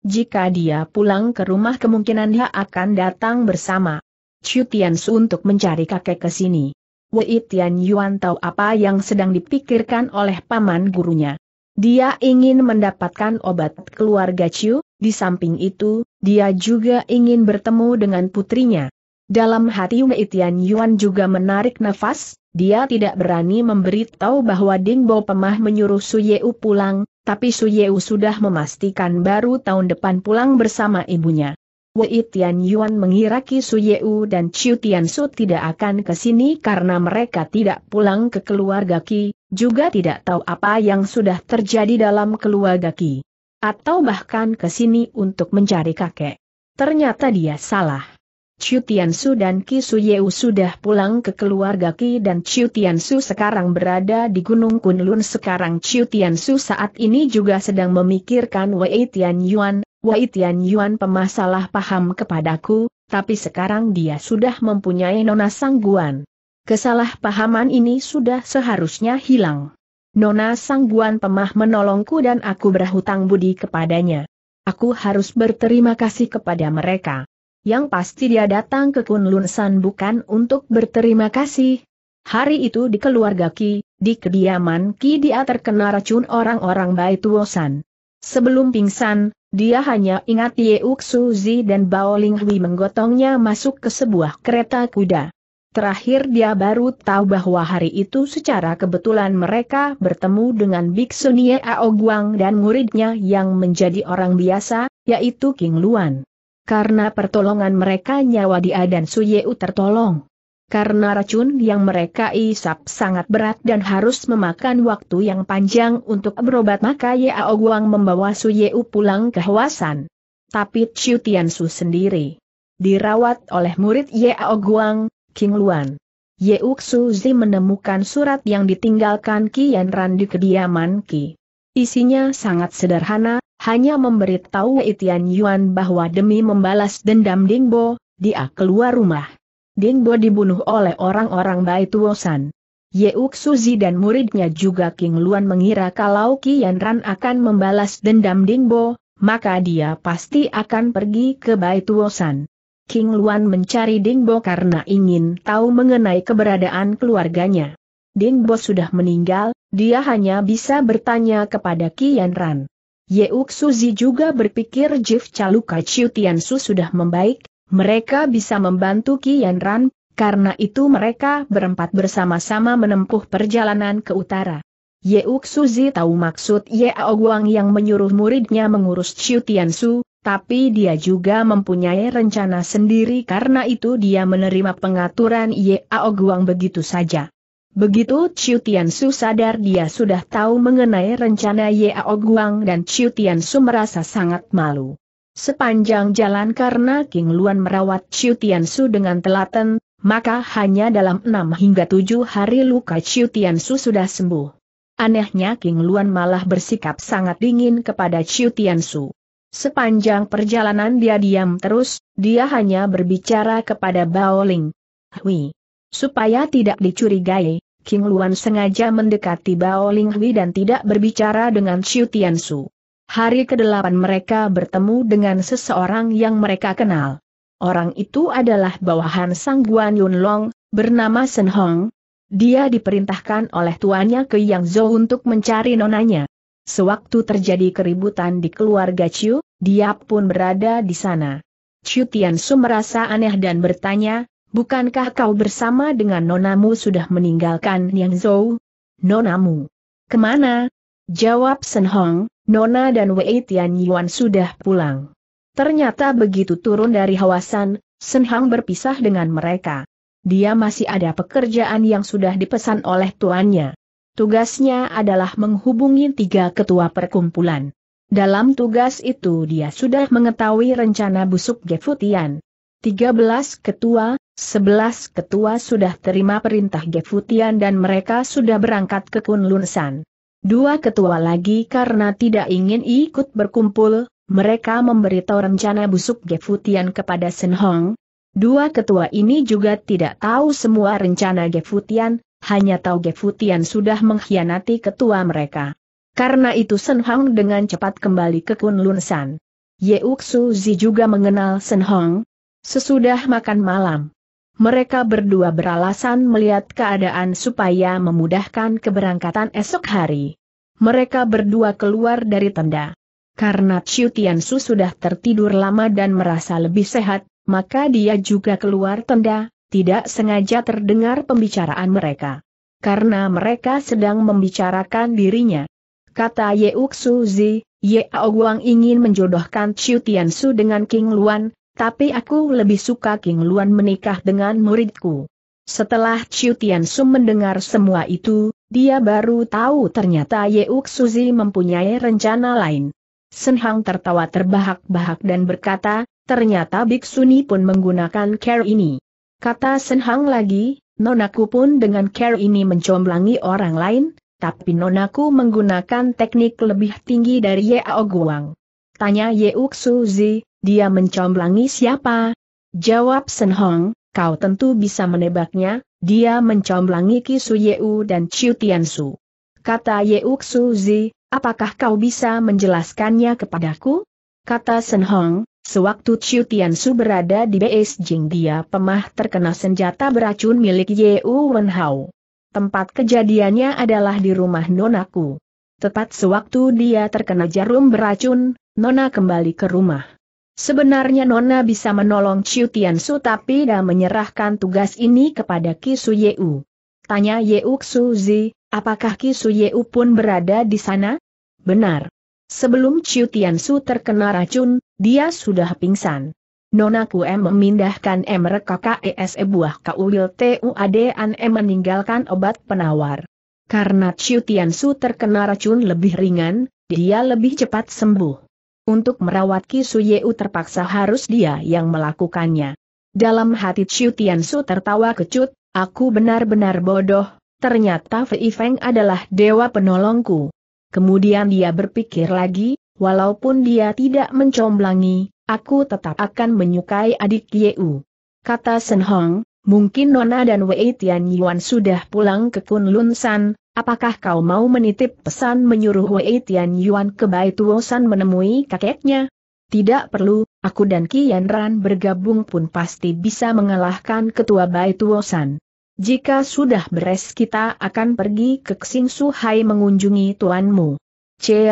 Jika dia pulang ke rumah kemungkinan dia akan datang bersama Chiu Tiansu untuk mencari kakek ke sini." Wei Tian Yuan tahu apa yang sedang dipikirkan oleh paman gurunya. Dia ingin mendapatkan obat keluarga Chiu, di samping itu, dia juga ingin bertemu dengan putrinya. Dalam hati Wei Tian Yuan juga menarik nafas, dia tidak berani memberitahu bahwa Dingbo Pemah menyuruh Su Yeu pulang, tapi Su Yeu sudah memastikan baru tahun depan pulang bersama ibunya. Wei Tian Yuan mengira Qi Su Yeu dan Chiu Tian Su tidak akan ke sini karena mereka tidak pulang ke keluarga Qi, juga tidak tahu apa yang sudah terjadi dalam keluarga Qi. Atau bahkan ke sini untuk mencari kakek. Ternyata dia salah. Chiu Tian Su dan Qi Su Yeu sudah pulang ke keluarga Qi dan Chiu Tian Su sekarang berada di Gunung Kunlun. Sekarang Chiu Tian Su saat ini juga sedang memikirkan Wei Tian Yuan. Wei Tian Yuan pemasalah paham kepadaku, tapi sekarang dia sudah mempunyai Nona Sangguan. Kesalahpahaman ini sudah seharusnya hilang. Nona Sangguan pernah menolongku dan aku berhutang budi kepadanya. Aku harus berterima kasih kepada mereka. Yang pasti dia datang ke Kunlun San bukan untuk berterima kasih. Hari itu di keluarga Qi, di kediaman Qi dia terkena racun orang-orang Bai Tuo San. Sebelum pingsan, dia hanya ingat Yeuk Suzi dan Bao Ling Hui menggotongnya masuk ke sebuah kereta kuda. Terakhir dia baru tahu bahwa hari itu secara kebetulan mereka bertemu dengan Biksu Nie Ao Guang dan muridnya yang menjadi orang biasa, yaitu King Luan. Karena pertolongan mereka nyawa dia dan Su Yeu tertolong. Karena racun yang mereka isap sangat berat dan harus memakan waktu yang panjang untuk berobat, maka Yao Guang membawa Su Yeu pulang ke Hwasan. Tapi Chiu Tian Su sendiri dirawat oleh murid Yao Guang, King Luan. Yeuk Suzi menemukan surat yang ditinggalkan Qi Yanran di kediaman Qi. Isinya sangat sederhana, hanya memberitahu Wei Tian Yuan bahwa demi membalas dendam Dingbo, dia keluar rumah. Dingbo dibunuh oleh orang-orang Bai Tuo San. Yeuk Suzi dan muridnya juga King Luan mengira kalau Qi Yanran akan membalas dendam Dingbo, maka dia pasti akan pergi ke Bai Tuo San. King Luan mencari Dingbo karena ingin tahu mengenai keberadaan keluarganya. Dingbo sudah meninggal, dia hanya bisa bertanya kepada Qi Yanran. Yeuk Suzi juga berpikir Jif Caluka Chiu Tian Su sudah membaik. Mereka bisa membantu Qi Yanran, karena itu mereka berempat bersama-sama menempuh perjalanan ke utara. Yeuk Suzi tahu maksud Yao Guang yang menyuruh muridnya mengurus Chiu Tian Su, tapi dia juga mempunyai rencana sendiri, karena itu dia menerima pengaturan Yao Guang begitu saja. Begitu Chiu Tian Su sadar dia sudah tahu mengenai rencana Yao Guang dan Chiu Tian Su merasa sangat malu. Sepanjang jalan karena King Luan merawat Chiu Tian Su dengan telaten, maka hanya dalam 6 hingga 7 hari luka Chiu Tian Su sudah sembuh. Anehnya King Luan malah bersikap sangat dingin kepada Chiu Tian Su. Sepanjang perjalanan dia diam terus, dia hanya berbicara kepada Bao Ling Hui. Supaya tidak dicurigai, King Luan sengaja mendekati Bao Ling Hui dan tidak berbicara dengan Chiu Tian Su. Hari ke-8 mereka bertemu dengan seseorang yang mereka kenal. Orang itu adalah bawahan Sangguan Yunlong, bernama Shen Hong. Dia diperintahkan oleh tuannya ke Yangzhou untuk mencari nonanya. Sewaktu terjadi keributan di keluarga Chiu, dia pun berada di sana. Chiu Tian Su merasa aneh dan bertanya, "Bukankah kau bersama dengan nonamu sudah meninggalkan Yangzhou?" "Nonamu? Kemana?" jawab Shen Hong. "Nona dan Wei Tian Yuan sudah pulang." Ternyata begitu turun dari Hwasan, Shen Hong berpisah dengan mereka. Dia masih ada pekerjaan yang sudah dipesan oleh tuannya. Tugasnya adalah menghubungi 3 ketua perkumpulan. Dalam tugas itu dia sudah mengetahui rencana busuk Ge Fu Tian. 13 ketua, 11 ketua sudah terima perintah Ge Fu Tian dan mereka sudah berangkat ke Kunlun San. 2 ketua lagi karena tidak ingin ikut berkumpul, mereka memberitahu rencana busuk Ge Fu Tian kepada Shen Hong. 2 ketua ini juga tidak tahu semua rencana Ge Fu Tian, hanya tahu Ge Fu Tian sudah mengkhianati ketua mereka. Karena itu Shen Hong dengan cepat kembali ke Kunlun San. Yeuk Suzi juga mengenal Shen Hong. Sesudah makan malam, mereka berdua beralasan melihat keadaan supaya memudahkan keberangkatan esok hari. Mereka berdua keluar dari tenda. Karena Chiu Tian Su sudah tertidur lama dan merasa lebih sehat, maka dia juga keluar tenda, tidak sengaja terdengar pembicaraan mereka. Karena mereka sedang membicarakan dirinya. Kata Yeuk Suzi, Yao Guang ingin menjodohkan Chiu Tian Su dengan King Luan, Tapi aku lebih suka King Luan menikah dengan muridku." Setelah Chiu Tian Sum mendengar semua itu, dia baru tahu ternyata Yeuk Suzi mempunyai rencana lain. Sen Hang tertawa terbahak-bahak dan berkata, "Ternyata Biksuni pun menggunakan care ini." Kata Sen Hang lagi, "Nonaku pun dengan care ini mencomblangi orang lain, tapi nonaku menggunakan teknik lebih tinggi dari Yao Guang." Tanya Yeuk Suzi, "Dia mencomblangi siapa?" Jawab Sen Hong, "Kau tentu bisa menebaknya, dia mencomblangi Ki Su Yeu dan Chiu Tian Su." Kata Yeuk Suzi, "Apakah kau bisa menjelaskannya kepadaku?" Kata Sen Hong, "Sewaktu Chiu Tian Su berada di Beijing dia pernah terkena senjata beracun milik Yeu Wenhao. Tempat kejadiannya adalah di rumah nonaku. Tepat sewaktu dia terkena jarum beracun, nona kembali ke rumah. Sebenarnya nona bisa menolong Chiu Tian Su tapi dah menyerahkan tugas ini kepada Ki Su Yeu." Tanya Yeuk Suzi, "Apakah Ki Su Yeu pun berada di sana?" "Benar. Sebelum Chiu Tian Su terkena racun, dia sudah pingsan. Nonaku memindahkan mereka ke sebuah kuil Tuadan meninggalkan obat penawar. Karena Chiu Tian Su terkena racun lebih ringan, dia lebih cepat sembuh. Untuk merawat Ki Su Yeu terpaksa harus dia yang melakukannya." Dalam hati Chiu Tian Su tertawa kecut, "Aku benar-benar bodoh, ternyata Fei Feng adalah dewa penolongku." Kemudian dia berpikir lagi, "Walaupun dia tidak mencomblangi, aku tetap akan menyukai adik Yeu." Kata Sen Hong, "Mungkin nona dan Wei Tian Yuan sudah pulang ke Kunlun San, apakah kau mau menitip pesan menyuruh Wei Tian Yuan ke Bai Tuo San menemui kakeknya?" "Tidak perlu, aku dan Ki Yan Ran bergabung pun pasti bisa mengalahkan ketua Bai Tuo San. Jika sudah beres kita akan pergi ke Xing Suhai mengunjungi tuanmu.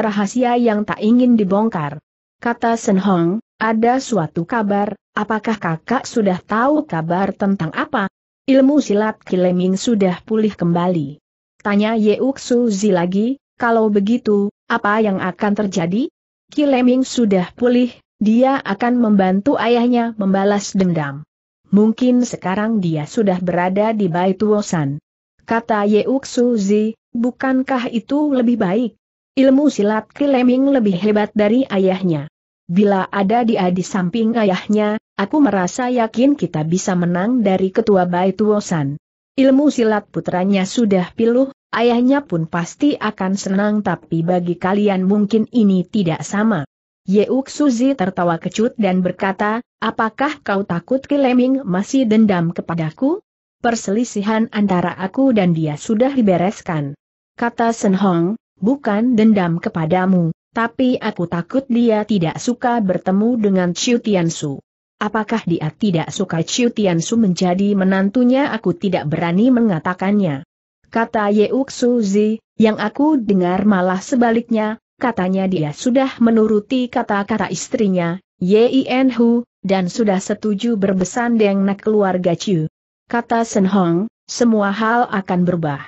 Rahasia yang tak ingin dibongkar." Kata Sen Hong, "Ada suatu kabar, apakah kakak sudah tahu kabar tentang apa?" "Ilmu silat Kileming sudah pulih kembali." Tanya Yeuk Suzi lagi, "Kalau begitu, apa yang akan terjadi?" "Kileming sudah pulih, dia akan membantu ayahnya membalas dendam. Mungkin sekarang dia sudah berada di Bai Tuo San." Kata Yeuk Suzi, "Bukankah itu lebih baik? Ilmu silat Kileming lebih hebat dari ayahnya. Bila ada dia di samping ayahnya, aku merasa yakin kita bisa menang dari ketua Bai Tuo San. Ilmu silat putranya sudah piluh, ayahnya pun pasti akan senang, tapi bagi kalian mungkin ini tidak sama." Yeuk Suzi tertawa kecut dan berkata, "Apakah kau takut Kileming masih dendam kepadaku? Perselisihan antara aku dan dia sudah dibereskan." Kata Sen Hong, "Bukan dendam kepadamu, tapi aku takut dia tidak suka bertemu dengan Chiu Tian Su." "Apakah dia tidak suka Chiu Tian Su menjadi menantunya?" "Aku tidak berani mengatakannya." Kata Yeuk Suzi, "Yang aku dengar malah sebaliknya, katanya dia sudah menuruti kata-kata istrinya, Yin Hu, dan sudah setuju berbesandeng nak keluarga Chiu." Kata Sen Hong, "Semua hal akan berubah.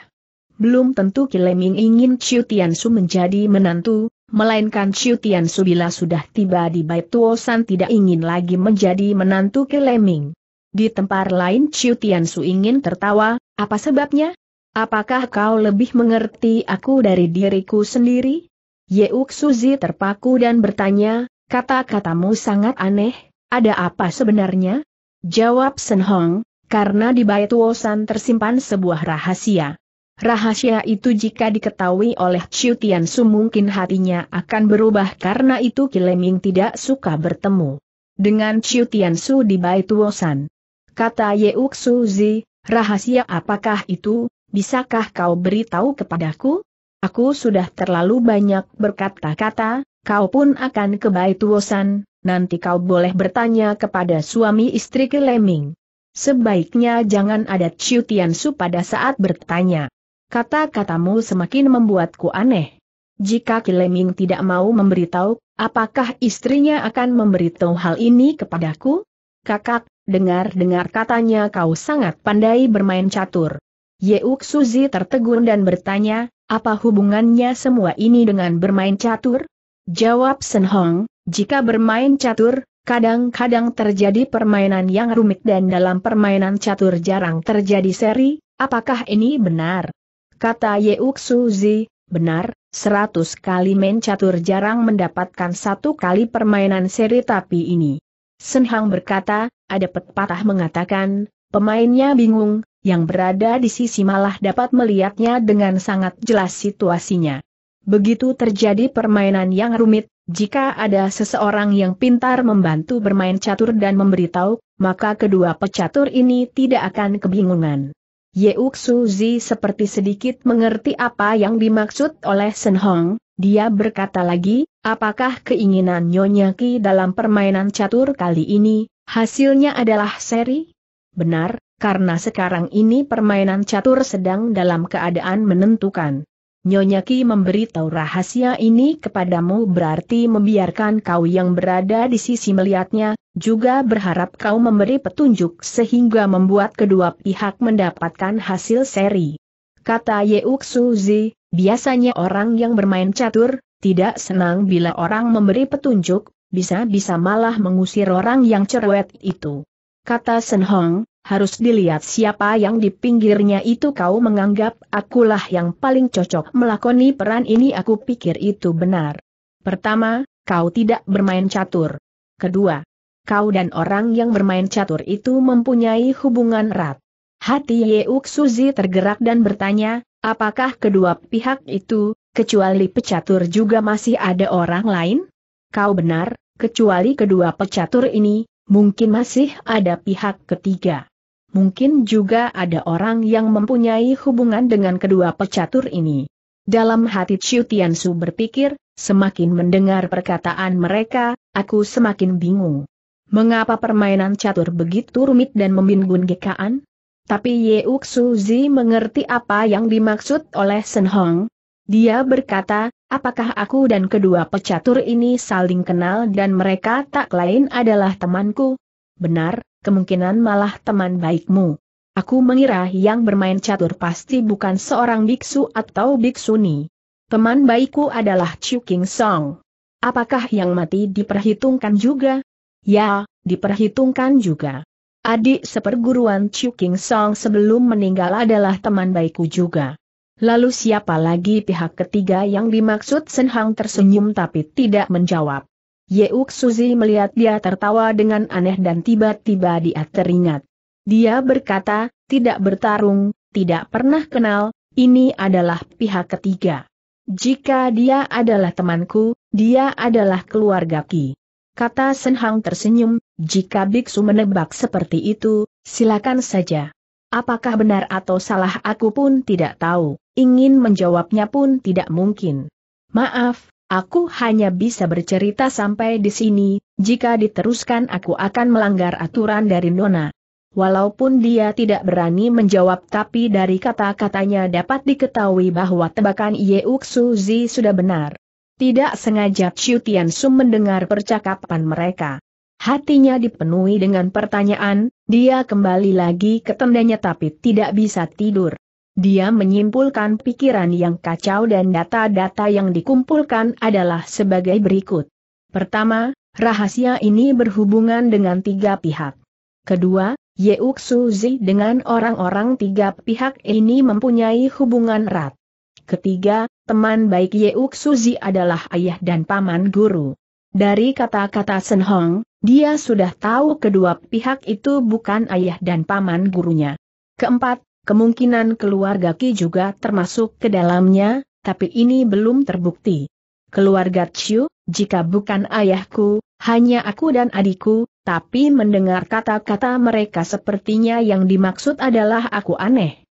Belum tentu Kileming ingin Chiu Tian Su menjadi menantu, melainkan Chiu Tian Su bila sudah tiba di Bai Tuo San tidak ingin lagi menjadi menantu Kileming." Di tempat lain Chiu Tian Su ingin tertawa, "Apa sebabnya? Apakah kau lebih mengerti aku dari diriku sendiri?" Yeuk Suzi terpaku dan bertanya, "Kata-katamu sangat aneh, ada apa sebenarnya?" Jawab Sen Hong, "Karena di Bai Tuo San tersimpan sebuah rahasia. Rahasia itu jika diketahui oleh Chiu Tian Su mungkin hatinya akan berubah, karena itu Kileming tidak suka bertemu dengan Chiu Tian Su di Bai Tuo San." Kata Yeuk Suzi, "Rahasia apakah itu? Bisakah kau beritahu kepadaku? Aku sudah terlalu banyak berkata-kata, kau pun akan ke Bai Tuo San, nanti kau boleh bertanya kepada suami istri Kileming. Sebaiknya jangan ada Chiu Tian Su pada saat bertanya. Kata-katamu semakin membuatku aneh. Jika Kileming tidak mau memberitahu, apakah istrinya akan memberitahu hal ini kepadaku?" "Kakak, dengar-dengar katanya kau sangat pandai bermain catur." Yeuk Suzi tertegun dan bertanya, "Apa hubungannya semua ini dengan bermain catur?" Jawab Sen Hong, "Jika bermain catur, Kadang-kadang terjadi permainan yang rumit dan dalam permainan catur jarang terjadi seri, apakah ini benar? Kata Yeuk Suzi, benar, 100 kali main catur jarang mendapatkan 1 kali permainan seri tapi ini. Sen Hang berkata, ada pepatah mengatakan, pemainnya bingung, yang berada di sisi malah dapat melihatnya dengan sangat jelas situasinya. Begitu terjadi permainan yang rumit, jika ada seseorang yang pintar membantu bermain catur dan memberitahu, maka kedua pecatur ini tidak akan kebingungan. Yeuk Suzi seperti sedikit mengerti apa yang dimaksud oleh Sen Hong, dia berkata lagi, apakah keinginan Nyonya Ki dalam permainan catur kali ini, hasilnya adalah seri? Benar, karena sekarang ini permainan catur sedang dalam keadaan menentukan. Nyonya Ki memberitahu rahasia ini kepadamu berarti membiarkan kau yang berada di sisi melihatnya, juga berharap kau memberi petunjuk sehingga membuat kedua pihak mendapatkan hasil seri. Kata Yeuk Suzi, biasanya orang yang bermain catur, tidak senang bila orang memberi petunjuk, bisa-bisa malah mengusir orang yang cerewet itu. Kata Sen Hong, harus dilihat siapa yang di pinggirnya itu. Kau menganggap akulah yang paling cocok melakoni peran ini. Aku pikir itu benar. Pertama, kau tidak bermain catur. Kedua, kau dan orang yang bermain catur itu mempunyai hubungan erat. Hati Yeuk Suzi tergerak dan bertanya, apakah kedua pihak itu, kecuali pecatur juga masih ada orang lain? Kau benar, kecuali kedua pecatur ini, mungkin masih ada pihak ketiga. Mungkin juga ada orang yang mempunyai hubungan dengan kedua pecatur ini. Dalam hati Chiu Tiansu berpikir, semakin mendengar perkataan mereka, aku semakin bingung. Mengapa permainan catur begitu rumit dan membingungkan? Tapi Yeuk Suzi mengerti apa yang dimaksud oleh Sen Hong. Dia berkata, apakah aku dan kedua pecatur ini saling kenal dan mereka tak lain adalah temanku? Benar, kemungkinan malah teman baikmu. Aku mengira yang bermain catur pasti bukan seorang biksu atau biksuni. Teman baikku adalah Chiu King Song. Apakah yang mati diperhitungkan juga? Ya, diperhitungkan juga. Adik seperguruan Chiu King Song sebelum meninggal adalah teman baikku juga. Lalu siapa lagi pihak ketiga yang dimaksud? Sen Hang tersenyum tapi tidak menjawab. Yeuk Suzi melihat dia tertawa dengan aneh dan tiba-tiba dia teringat. Dia berkata, tidak bertarung, tidak pernah kenal, ini adalah pihak ketiga. Jika dia adalah temanku, dia adalah keluarga Ki. Kata Sen Hang tersenyum, jika biksu menebak seperti itu, silakan saja. Apakah benar atau salah aku pun tidak tahu. Ingin menjawabnya pun tidak mungkin. Maaf, aku hanya bisa bercerita sampai di sini, jika diteruskan aku akan melanggar aturan dari Nona. Walaupun dia tidak berani menjawab tapi dari kata-katanya dapat diketahui bahwa tebakan Yeuk Suzi sudah benar. Tidak sengaja Chiu Tiansu mendengar percakapan mereka. Hatinya dipenuhi dengan pertanyaan, dia kembali lagi ke tendanya tapi tidak bisa tidur. Dia menyimpulkan pikiran yang kacau dan data-data yang dikumpulkan adalah sebagai berikut. Pertama, rahasia ini berhubungan dengan 3 pihak. Kedua, Yeuk Suzi dengan orang-orang 3 pihak ini mempunyai hubungan erat. Ketiga, teman baik Yeuk Suzi adalah ayah dan paman guru. Dari kata-kata Sen Hong, dia sudah tahu kedua pihak itu bukan ayah dan paman gurunya. Keempat, kemungkinan keluarga Ki juga termasuk ke dalamnya, tapi ini belum terbukti. Keluarga Chiu, jika bukan ayahku, hanya aku dan adikku, tapi mendengar kata-kata mereka sepertinya yang dimaksud adalah aku aneh.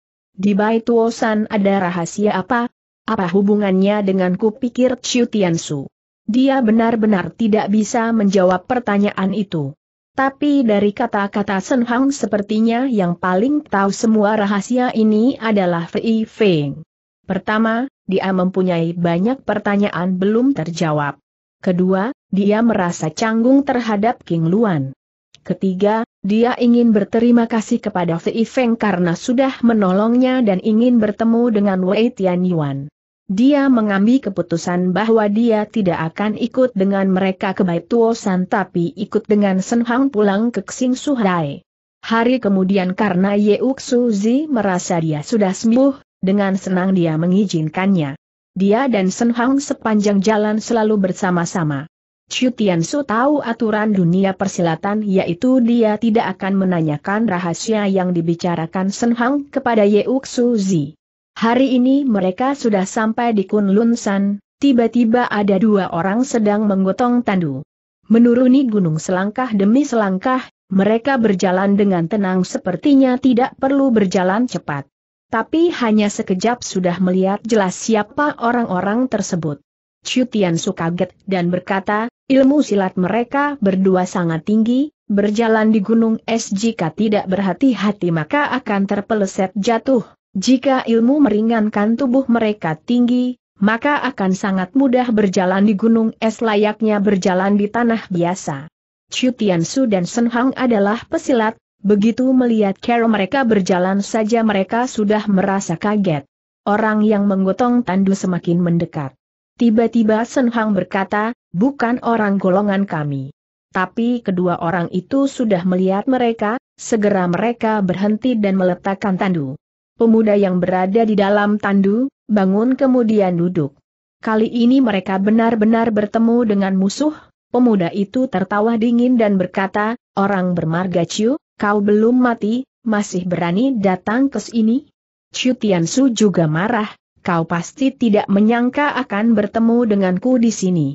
Di Baituosan ada rahasia apa? Apa hubungannya denganku, pikir Chiu Tiansu. Dia benar-benar tidak bisa menjawab pertanyaan itu. Tapi dari kata-kata Sen Hang sepertinya yang paling tahu semua rahasia ini adalah Fei Feng. Pertama, dia mempunyai banyak pertanyaan belum terjawab. Kedua, dia merasa canggung terhadap King Luan. Ketiga, dia ingin berterima kasih kepada Fei Feng karena sudah menolongnya dan ingin bertemu dengan Wei Tianyuan. Dia mengambil keputusan bahwa dia tidak akan ikut dengan mereka ke Bai Tuosan tapi ikut dengan Sen Hang pulang ke Xing Suhai. Hari kemudian karena Ye Uk Suzi merasa dia sudah sembuh, dengan senang dia mengizinkannya. Dia dan Sen Hang sepanjang jalan selalu bersama-sama. Chu Tiansu tahu aturan dunia persilatan yaitu dia tidak akan menanyakan rahasia yang dibicarakan Sen Hang kepada Ye Uk Suzi. Hari ini mereka sudah sampai di Kunlun San, tiba-tiba ada dua orang sedang menggotong tandu. Menuruni gunung selangkah demi selangkah, mereka berjalan dengan tenang sepertinya tidak perlu berjalan cepat. Tapi hanya sekejap sudah melihat jelas siapa orang-orang tersebut. Chu Tiansu kaget dan berkata, ilmu silat mereka berdua sangat tinggi, berjalan di gunung es jika tidak berhati-hati maka akan terpeleset jatuh. Jika ilmu meringankan tubuh mereka tinggi, maka akan sangat mudah berjalan di gunung es layaknya berjalan di tanah biasa. Chu Tiansu dan Sen Hang adalah pesilat, begitu melihat cara mereka berjalan saja mereka sudah merasa kaget. Orang yang menggotong tandu semakin mendekat. Tiba-tiba Sen Hang berkata, bukan orang golongan kami. Tapi kedua orang itu sudah melihat mereka, segera mereka berhenti dan meletakkan tandu. Pemuda yang berada di dalam tandu, bangun kemudian duduk. Kali ini mereka benar-benar bertemu dengan musuh, pemuda itu tertawa dingin dan berkata, orang bermarga Chu, kau belum mati, masih berani datang ke sini? Chu Tiansu juga marah, kau pasti tidak menyangka akan bertemu denganku di sini.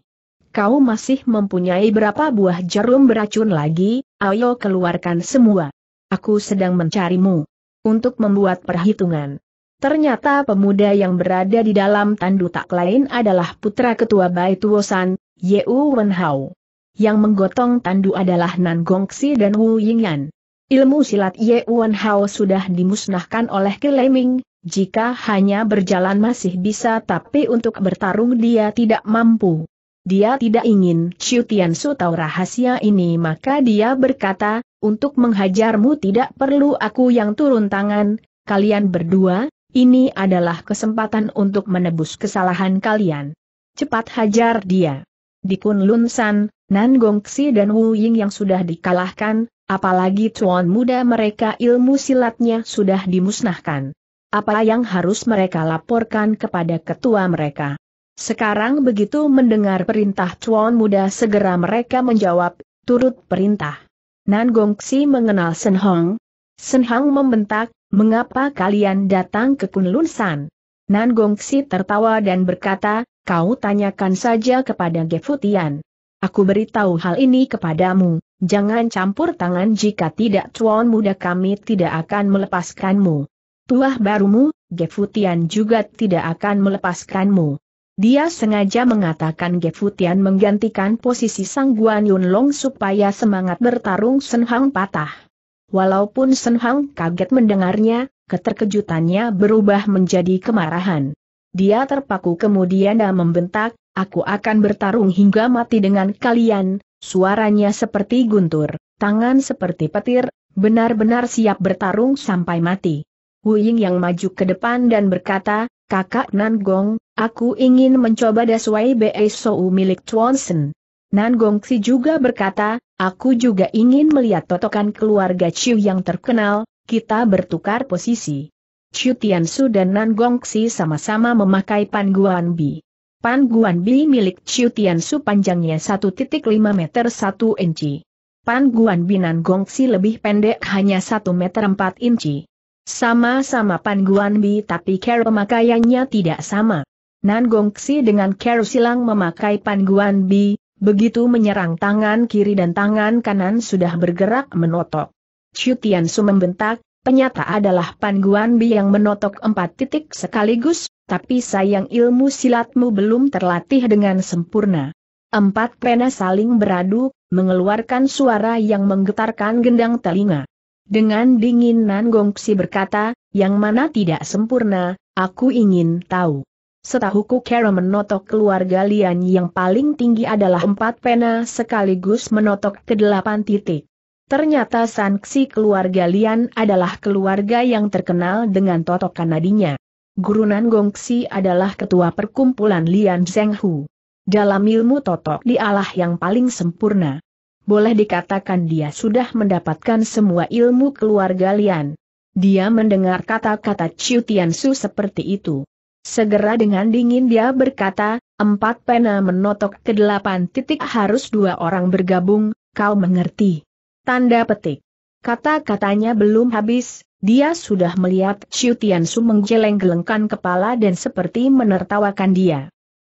Kau masih mempunyai berapa buah jarum beracun lagi, ayo keluarkan semua. Aku sedang mencarimu. Untuk membuat perhitungan. Ternyata pemuda yang berada di dalam tandu tak lain adalah putra ketua Bai Tuosan, Ye Wenhao. Yang menggotong tandu adalah Nan Gongxi dan Wu Yingyan. Ilmu silat Ye Wenhao sudah dimusnahkan oleh Keleming, jika hanya berjalan masih bisa tapi untuk bertarung dia tidak mampu. Dia tidak ingin Chu Tiansu tahu rahasia ini maka dia berkata, untuk menghajarmu tidak perlu aku yang turun tangan, kalian berdua, ini adalah kesempatan untuk menebus kesalahan kalian. Cepat hajar dia. Di Kunlun San, Nan Gongxi dan Wu Ying yang sudah dikalahkan, apalagi tuan muda mereka ilmu silatnya sudah dimusnahkan. Apa yang harus mereka laporkan kepada ketua mereka? Sekarang begitu mendengar perintah tuan muda segera mereka menjawab, turut perintah. Nan Gongxi mengenal Sen Hang. Sen Hang membentak, mengapa kalian datang ke Kunlun San? Nan Gongxi tertawa dan berkata, kau tanyakan saja kepada Ge Futian. Aku beritahu hal ini kepadamu, jangan campur tangan jika tidak tuan muda kami tidak akan melepaskanmu. Tuah barumu, Ge Futian juga tidak akan melepaskanmu. Dia sengaja mengatakan Ge Futian menggantikan posisi Sang Guan Yun Long supaya semangat bertarung Sen Hang patah. Walaupun Sen Hang kaget mendengarnya, keterkejutannya berubah menjadi kemarahan. Dia terpaku kemudian dan membentak, aku akan bertarung hingga mati dengan kalian, suaranya seperti guntur, tangan seperti petir, benar-benar siap bertarung sampai mati. Wu Ying yang maju ke depan dan berkata, kakak Nan Gong, aku ingin mencoba daswai Bei Sou milik Chuan Sen. Nan Gongxi juga berkata, aku juga ingin melihat totokan keluarga Chiu yang terkenal, kita bertukar posisi. Chu Tiansu dan Nan Gongxi sama-sama memakai Panguan Bi. Panguan Bi milik Chu Tiansu panjangnya 1.5 meter 1 inci. Panguan Bi Nan Gongxi lebih pendek hanya 1 meter 4 inci. Sama-sama Panguan Bi tapi cara pemakaiannya tidak sama. Nan Gongxi dengan cara silang memakai Panguan Bi, begitu menyerang tangan kiri dan tangan kanan sudah bergerak menotok. Chu Tiansu membentak, penyata adalah Panguan Bi yang menotok 4 titik sekaligus, tapi sayang ilmu silatmu belum terlatih dengan sempurna. 4 pena saling beradu, mengeluarkan suara yang menggetarkan gendang telinga. Dengan dingin Nan Gongxi berkata, yang mana tidak sempurna, aku ingin tahu. Setahuku cara menotok keluarga Lian yang paling tinggi adalah 4 pena sekaligus menotok ke 8 titik. Ternyata sanksi keluarga Lian adalah keluarga yang terkenal dengan totokan nadinya. Gurunan Gongxi adalah ketua perkumpulan Lian Zhenghu. Dalam ilmu totok dialah yang paling sempurna. Boleh dikatakan dia sudah mendapatkan semua ilmu keluarga Lian. Dia mendengar kata-kata Ciu Tiansu seperti itu. Segera dengan dingin dia berkata, "Empat pena menotok ke delapan titik harus dua orang bergabung, kau mengerti?" Tanda petik. Kata-katanya belum habis. Dia sudah melihat Ciu Tiansu menggeleng-gelengkan kepala dan seperti menertawakan dia.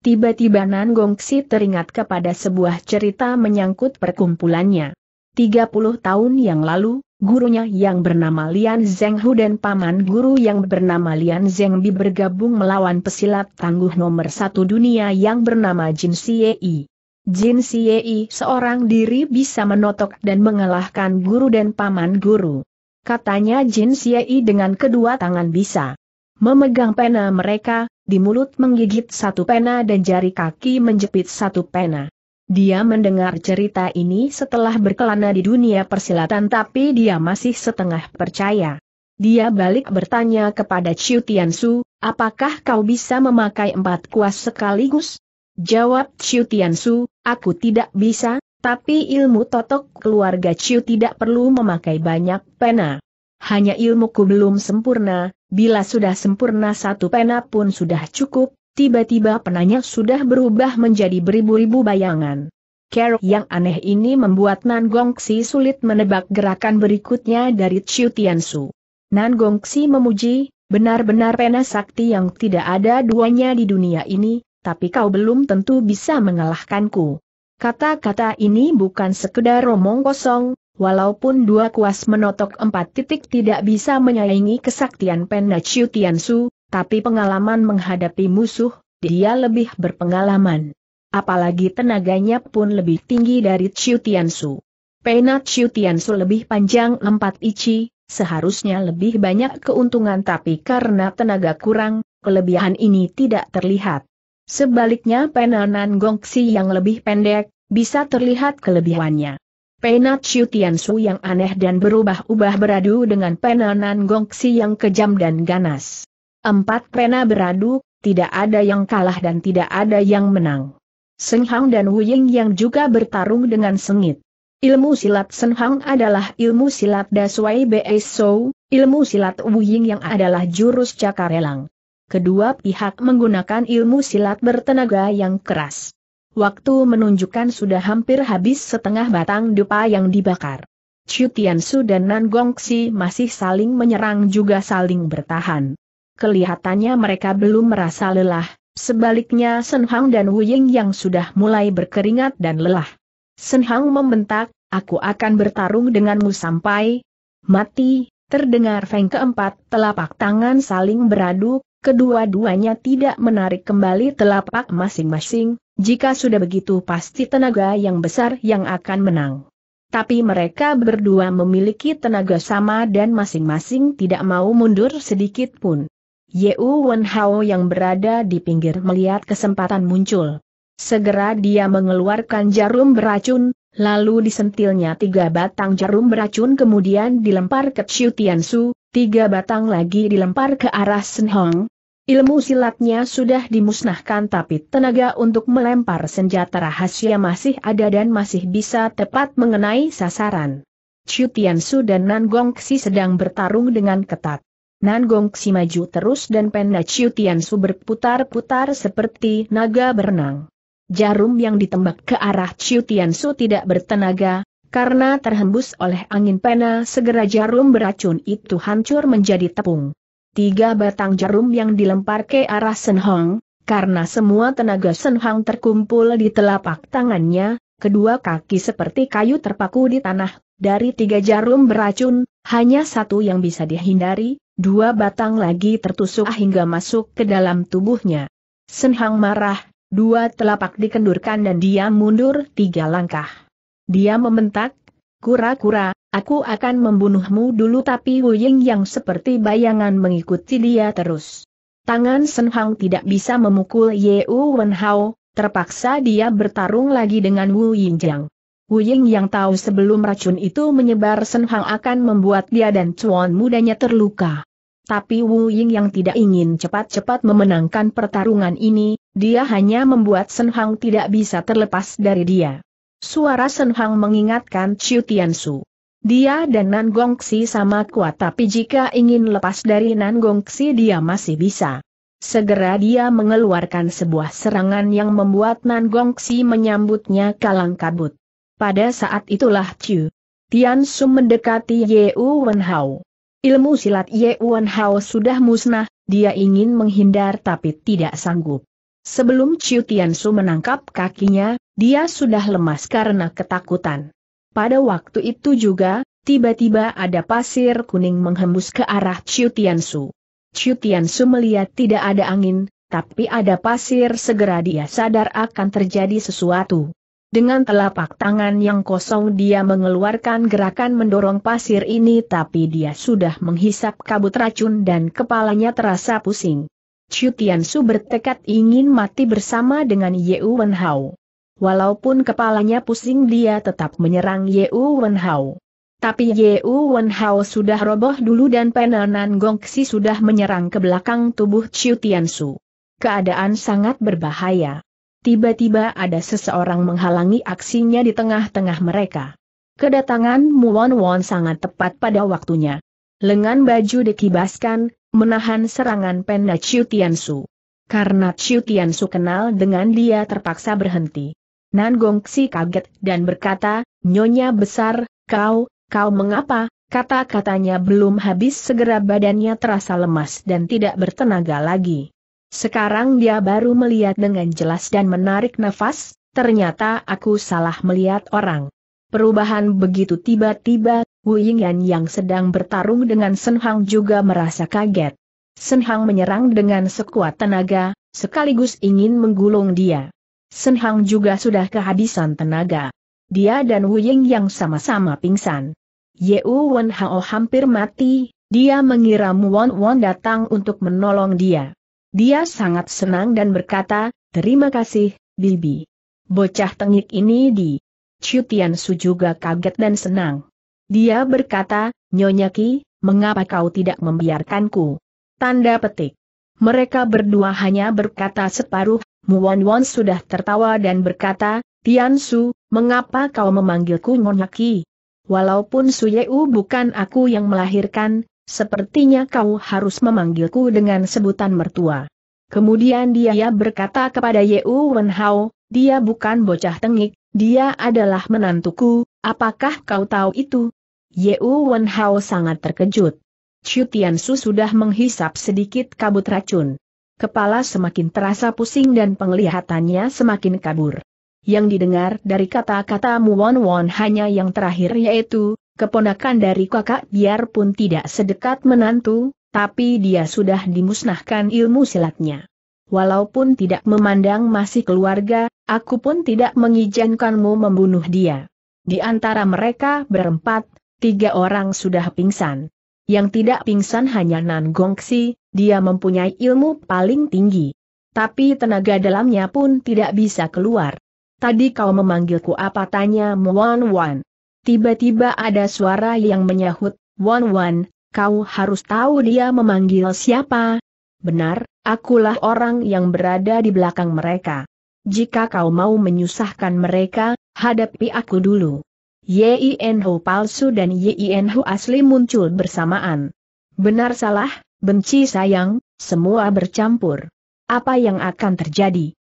Tiba-tiba Nan Gongxi teringat kepada sebuah cerita menyangkut perkumpulannya. 30 tahun yang lalu, gurunya yang bernama Lian Zhenghu dan paman guru yang bernama Lian Zhengbi bergabung melawan pesilat tangguh nomor satu dunia yang bernama Jin Siei. Jin Siei seorang diri bisa menotok dan mengalahkan guru dan paman guru. Katanya Jin Siei dengan kedua tangan bisa memegang pena mereka, di mulut menggigit satu pena dan jari kaki menjepit satu pena. Dia mendengar cerita ini setelah berkelana di dunia persilatan tapi dia masih setengah percaya. Dia balik bertanya kepada Ciu Tiansu, "Apakah kau bisa memakai empat kuas sekaligus?" Jawab Ciu Tiansu, "Aku tidak bisa. Tapi ilmu totok keluarga Ciu tidak perlu memakai banyak pena. Hanya ilmuku belum sempurna, bila sudah sempurna satu pena pun sudah cukup." Tiba-tiba penanya sudah berubah menjadi beribu-ribu bayangan. Kerok yang aneh ini membuat Nan Gongxi sulit menebak gerakan berikutnya dari Ciu Tiansu. Nan Gongxi memuji, "Benar-benar pena sakti yang tidak ada duanya di dunia ini, tapi kau belum tentu bisa mengalahkanku." Kata-kata ini bukan sekedar omong kosong, walaupun dua kuas menotok empat titik tidak bisa menyaingi kesaktian pena Ciu Tiansu, tapi pengalaman menghadapi musuh, dia lebih berpengalaman. Apalagi tenaganya pun lebih tinggi dari Ciu Tiansu. Pena Ciu Tiansu lebih panjang 4 inci, seharusnya lebih banyak keuntungan tapi karena tenaga kurang, kelebihan ini tidak terlihat. Sebaliknya pena Nan Gongxi yang lebih pendek, bisa terlihat kelebihannya. Pena Ciu Tiansu yang aneh dan berubah-ubah beradu dengan pena Nan Gongxi yang kejam dan ganas. Empat pena beradu, tidak ada yang kalah dan tidak ada yang menang. Seng Hang dan Wu Ying yang juga bertarung dengan sengit. Ilmu silat Seng Hang adalah ilmu silat Daswai Be Sou, ilmu silat Wu Ying yang adalah jurus cakarelang. Kedua pihak menggunakan ilmu silat bertenaga yang keras. Waktu menunjukkan sudah hampir habis setengah batang dupa yang dibakar. Ciu Tiansu dan Nan Gongxi masih saling menyerang juga saling bertahan. Kelihatannya mereka belum merasa lelah, sebaliknya Shen Hang dan Wu Ying yang sudah mulai berkeringat dan lelah. Shen Hang membentak, "Aku akan bertarung denganmu sampai mati." Terdengar feng keempat telapak tangan saling beradu. Kedua-duanya tidak menarik kembali telapak masing-masing, jika sudah begitu pasti tenaga yang besar yang akan menang. Tapi mereka berdua memiliki tenaga sama dan masing-masing tidak mau mundur sedikit pun. Ye Wenhao yang berada di pinggir melihat kesempatan muncul. Segera dia mengeluarkan jarum beracun, lalu disentilnya 3 batang jarum beracun kemudian dilempar ke Ciu Tiansu, 3 batang lagi dilempar ke arah Shen Hang. Ilmu silatnya sudah dimusnahkan tapi tenaga untuk melempar senjata rahasia masih ada dan masih bisa tepat mengenai sasaran. Ciu Tiansu dan Nan Gongxi sedang bertarung dengan ketat. Nan Gongxi maju terus dan pena Ciu Tiansu berputar-putar seperti naga berenang. Jarum yang ditembak ke arah Ciu Tiansu tidak bertenaga, karena terhembus oleh angin pena segera jarum beracun itu hancur menjadi tepung. 3 batang jarum yang dilempar ke arah Shen Hang, karena semua tenaga Shen Hang terkumpul di telapak tangannya, kedua kaki seperti kayu terpaku di tanah. Dari 3 jarum beracun, hanya satu yang bisa dihindari, 2 batang lagi tertusuk hingga masuk ke dalam tubuhnya. Shen Hang marah, 2 telapak dikendurkan dan dia mundur 3 langkah. Dia membentak, "Kura-kura, aku akan membunuhmu dulu." Tapi Wu Ying yang seperti bayangan mengikuti dia terus. Tangan Shen Hang tidak bisa memukul Ye Wenhao, terpaksa dia bertarung lagi dengan Wu Ying Yang. Wu Ying yang tahu sebelum racun itu menyebar Shen Hang akan membuat dia dan cuan mudanya terluka. Tapi Wu Ying yang tidak ingin cepat-cepat memenangkan pertarungan ini, dia hanya membuat Shen Hang tidak bisa terlepas dari dia. Suara Shen Hang mengingatkan Chiu Tiansu. Dia dan Nan Gongxi sama kuat, tapi jika ingin lepas dari Nan Gongxi dia masih bisa. Segera dia mengeluarkan sebuah serangan yang membuat Nan Gongxi menyambutnya kalang kabut. Pada saat itulah Chiu Tiansu mendekati Ye Wenhao. Ilmu silat Ye Wenhao sudah musnah, dia ingin menghindar tapi tidak sanggup. Sebelum Chiu Tiansu menangkap kakinya, dia sudah lemas karena ketakutan. Pada waktu itu juga, tiba-tiba ada pasir kuning menghembus ke arah Chiu Tiansu. Chiu Tiansu melihat tidak ada angin, tapi ada pasir, segera dia sadar akan terjadi sesuatu. Dengan telapak tangan yang kosong dia mengeluarkan gerakan mendorong pasir ini, tapi dia sudah menghisap kabut racun dan kepalanya terasa pusing. Chiu Tiansu bertekad ingin mati bersama dengan Ye Wenhao. Walaupun kepalanya pusing dia tetap menyerang Ye Wenhao. Tapi Ye Wenhao sudah roboh dulu dan Penanan Gongxi sudah menyerang ke belakang tubuh Chiu Tiansu. Keadaan sangat berbahaya. Tiba-tiba ada seseorang menghalangi aksinya di tengah-tengah mereka. Kedatangan Muon Won sangat tepat pada waktunya. Lengan baju dikibaskan, menahan serangan pena Chiu Tiansu. Karena Chiu Tiansu kenal dengan dia terpaksa berhenti. Nan Gongxi kaget dan berkata, "Nyonya besar, kau mengapa?" Kata-katanya belum habis segera badannya terasa lemas dan tidak bertenaga lagi. Sekarang dia baru melihat dengan jelas dan menarik nafas, ternyata aku salah melihat orang. Perubahan begitu tiba-tiba, Wu Yingyan yang sedang bertarung dengan Shen Hang juga merasa kaget. Shen Hang menyerang dengan sekuat tenaga, sekaligus ingin menggulung dia. Shen Hang juga sudah kehabisan tenaga. Dia dan Wu Yingyan sama-sama pingsan. Ye Wenhao hampir mati, dia mengira Muon Won datang untuk menolong dia. Dia sangat senang dan berkata, "Terima kasih, Bibi." Bocah tengik ini Chiu Tiansu juga kaget dan senang. Dia berkata, "Nyonya Ki, mengapa kau tidak membiarkanku?" Tanda petik. Mereka berdua hanya berkata separuh. Muon Won sudah tertawa dan berkata, "Tiansu, mengapa kau memanggilku Nyonya Ki? Walaupun Suyeu bukan aku yang melahirkan, sepertinya kau harus memanggilku dengan sebutan mertua." Kemudian dia berkata kepada Ye Wenhao, "Dia bukan bocah tengik, dia adalah menantuku, apakah kau tahu itu?" Ye Wenhao sangat terkejut. Chiu Tiansu sudah menghisap sedikit kabut racun. Kepala semakin terasa pusing dan penglihatannya semakin kabur. Yang didengar dari kata-kata Muon Won hanya yang terakhir, yaitu, "Keponakan dari kakak biarpun tidak sedekat menantu, tapi dia sudah dimusnahkan ilmu silatnya. Walaupun tidak memandang masih keluarga, aku pun tidak mengizinkanmu membunuh dia." Di antara mereka berempat, tiga orang sudah pingsan. Yang tidak pingsan hanya Nan Gongxi, dia mempunyai ilmu paling tinggi. Tapi tenaga dalamnya pun tidak bisa keluar. "Tadi kau memanggilku apa?" tanya Muon Won. Tiba-tiba ada suara yang menyahut, "Won Won, kau harus tahu dia memanggil siapa." "Benar, akulah orang yang berada di belakang mereka. Jika kau mau menyusahkan mereka, hadapi aku dulu." Yinho palsu dan Yinho asli muncul bersamaan. "Benar salah, benci sayang, semua bercampur. Apa yang akan terjadi?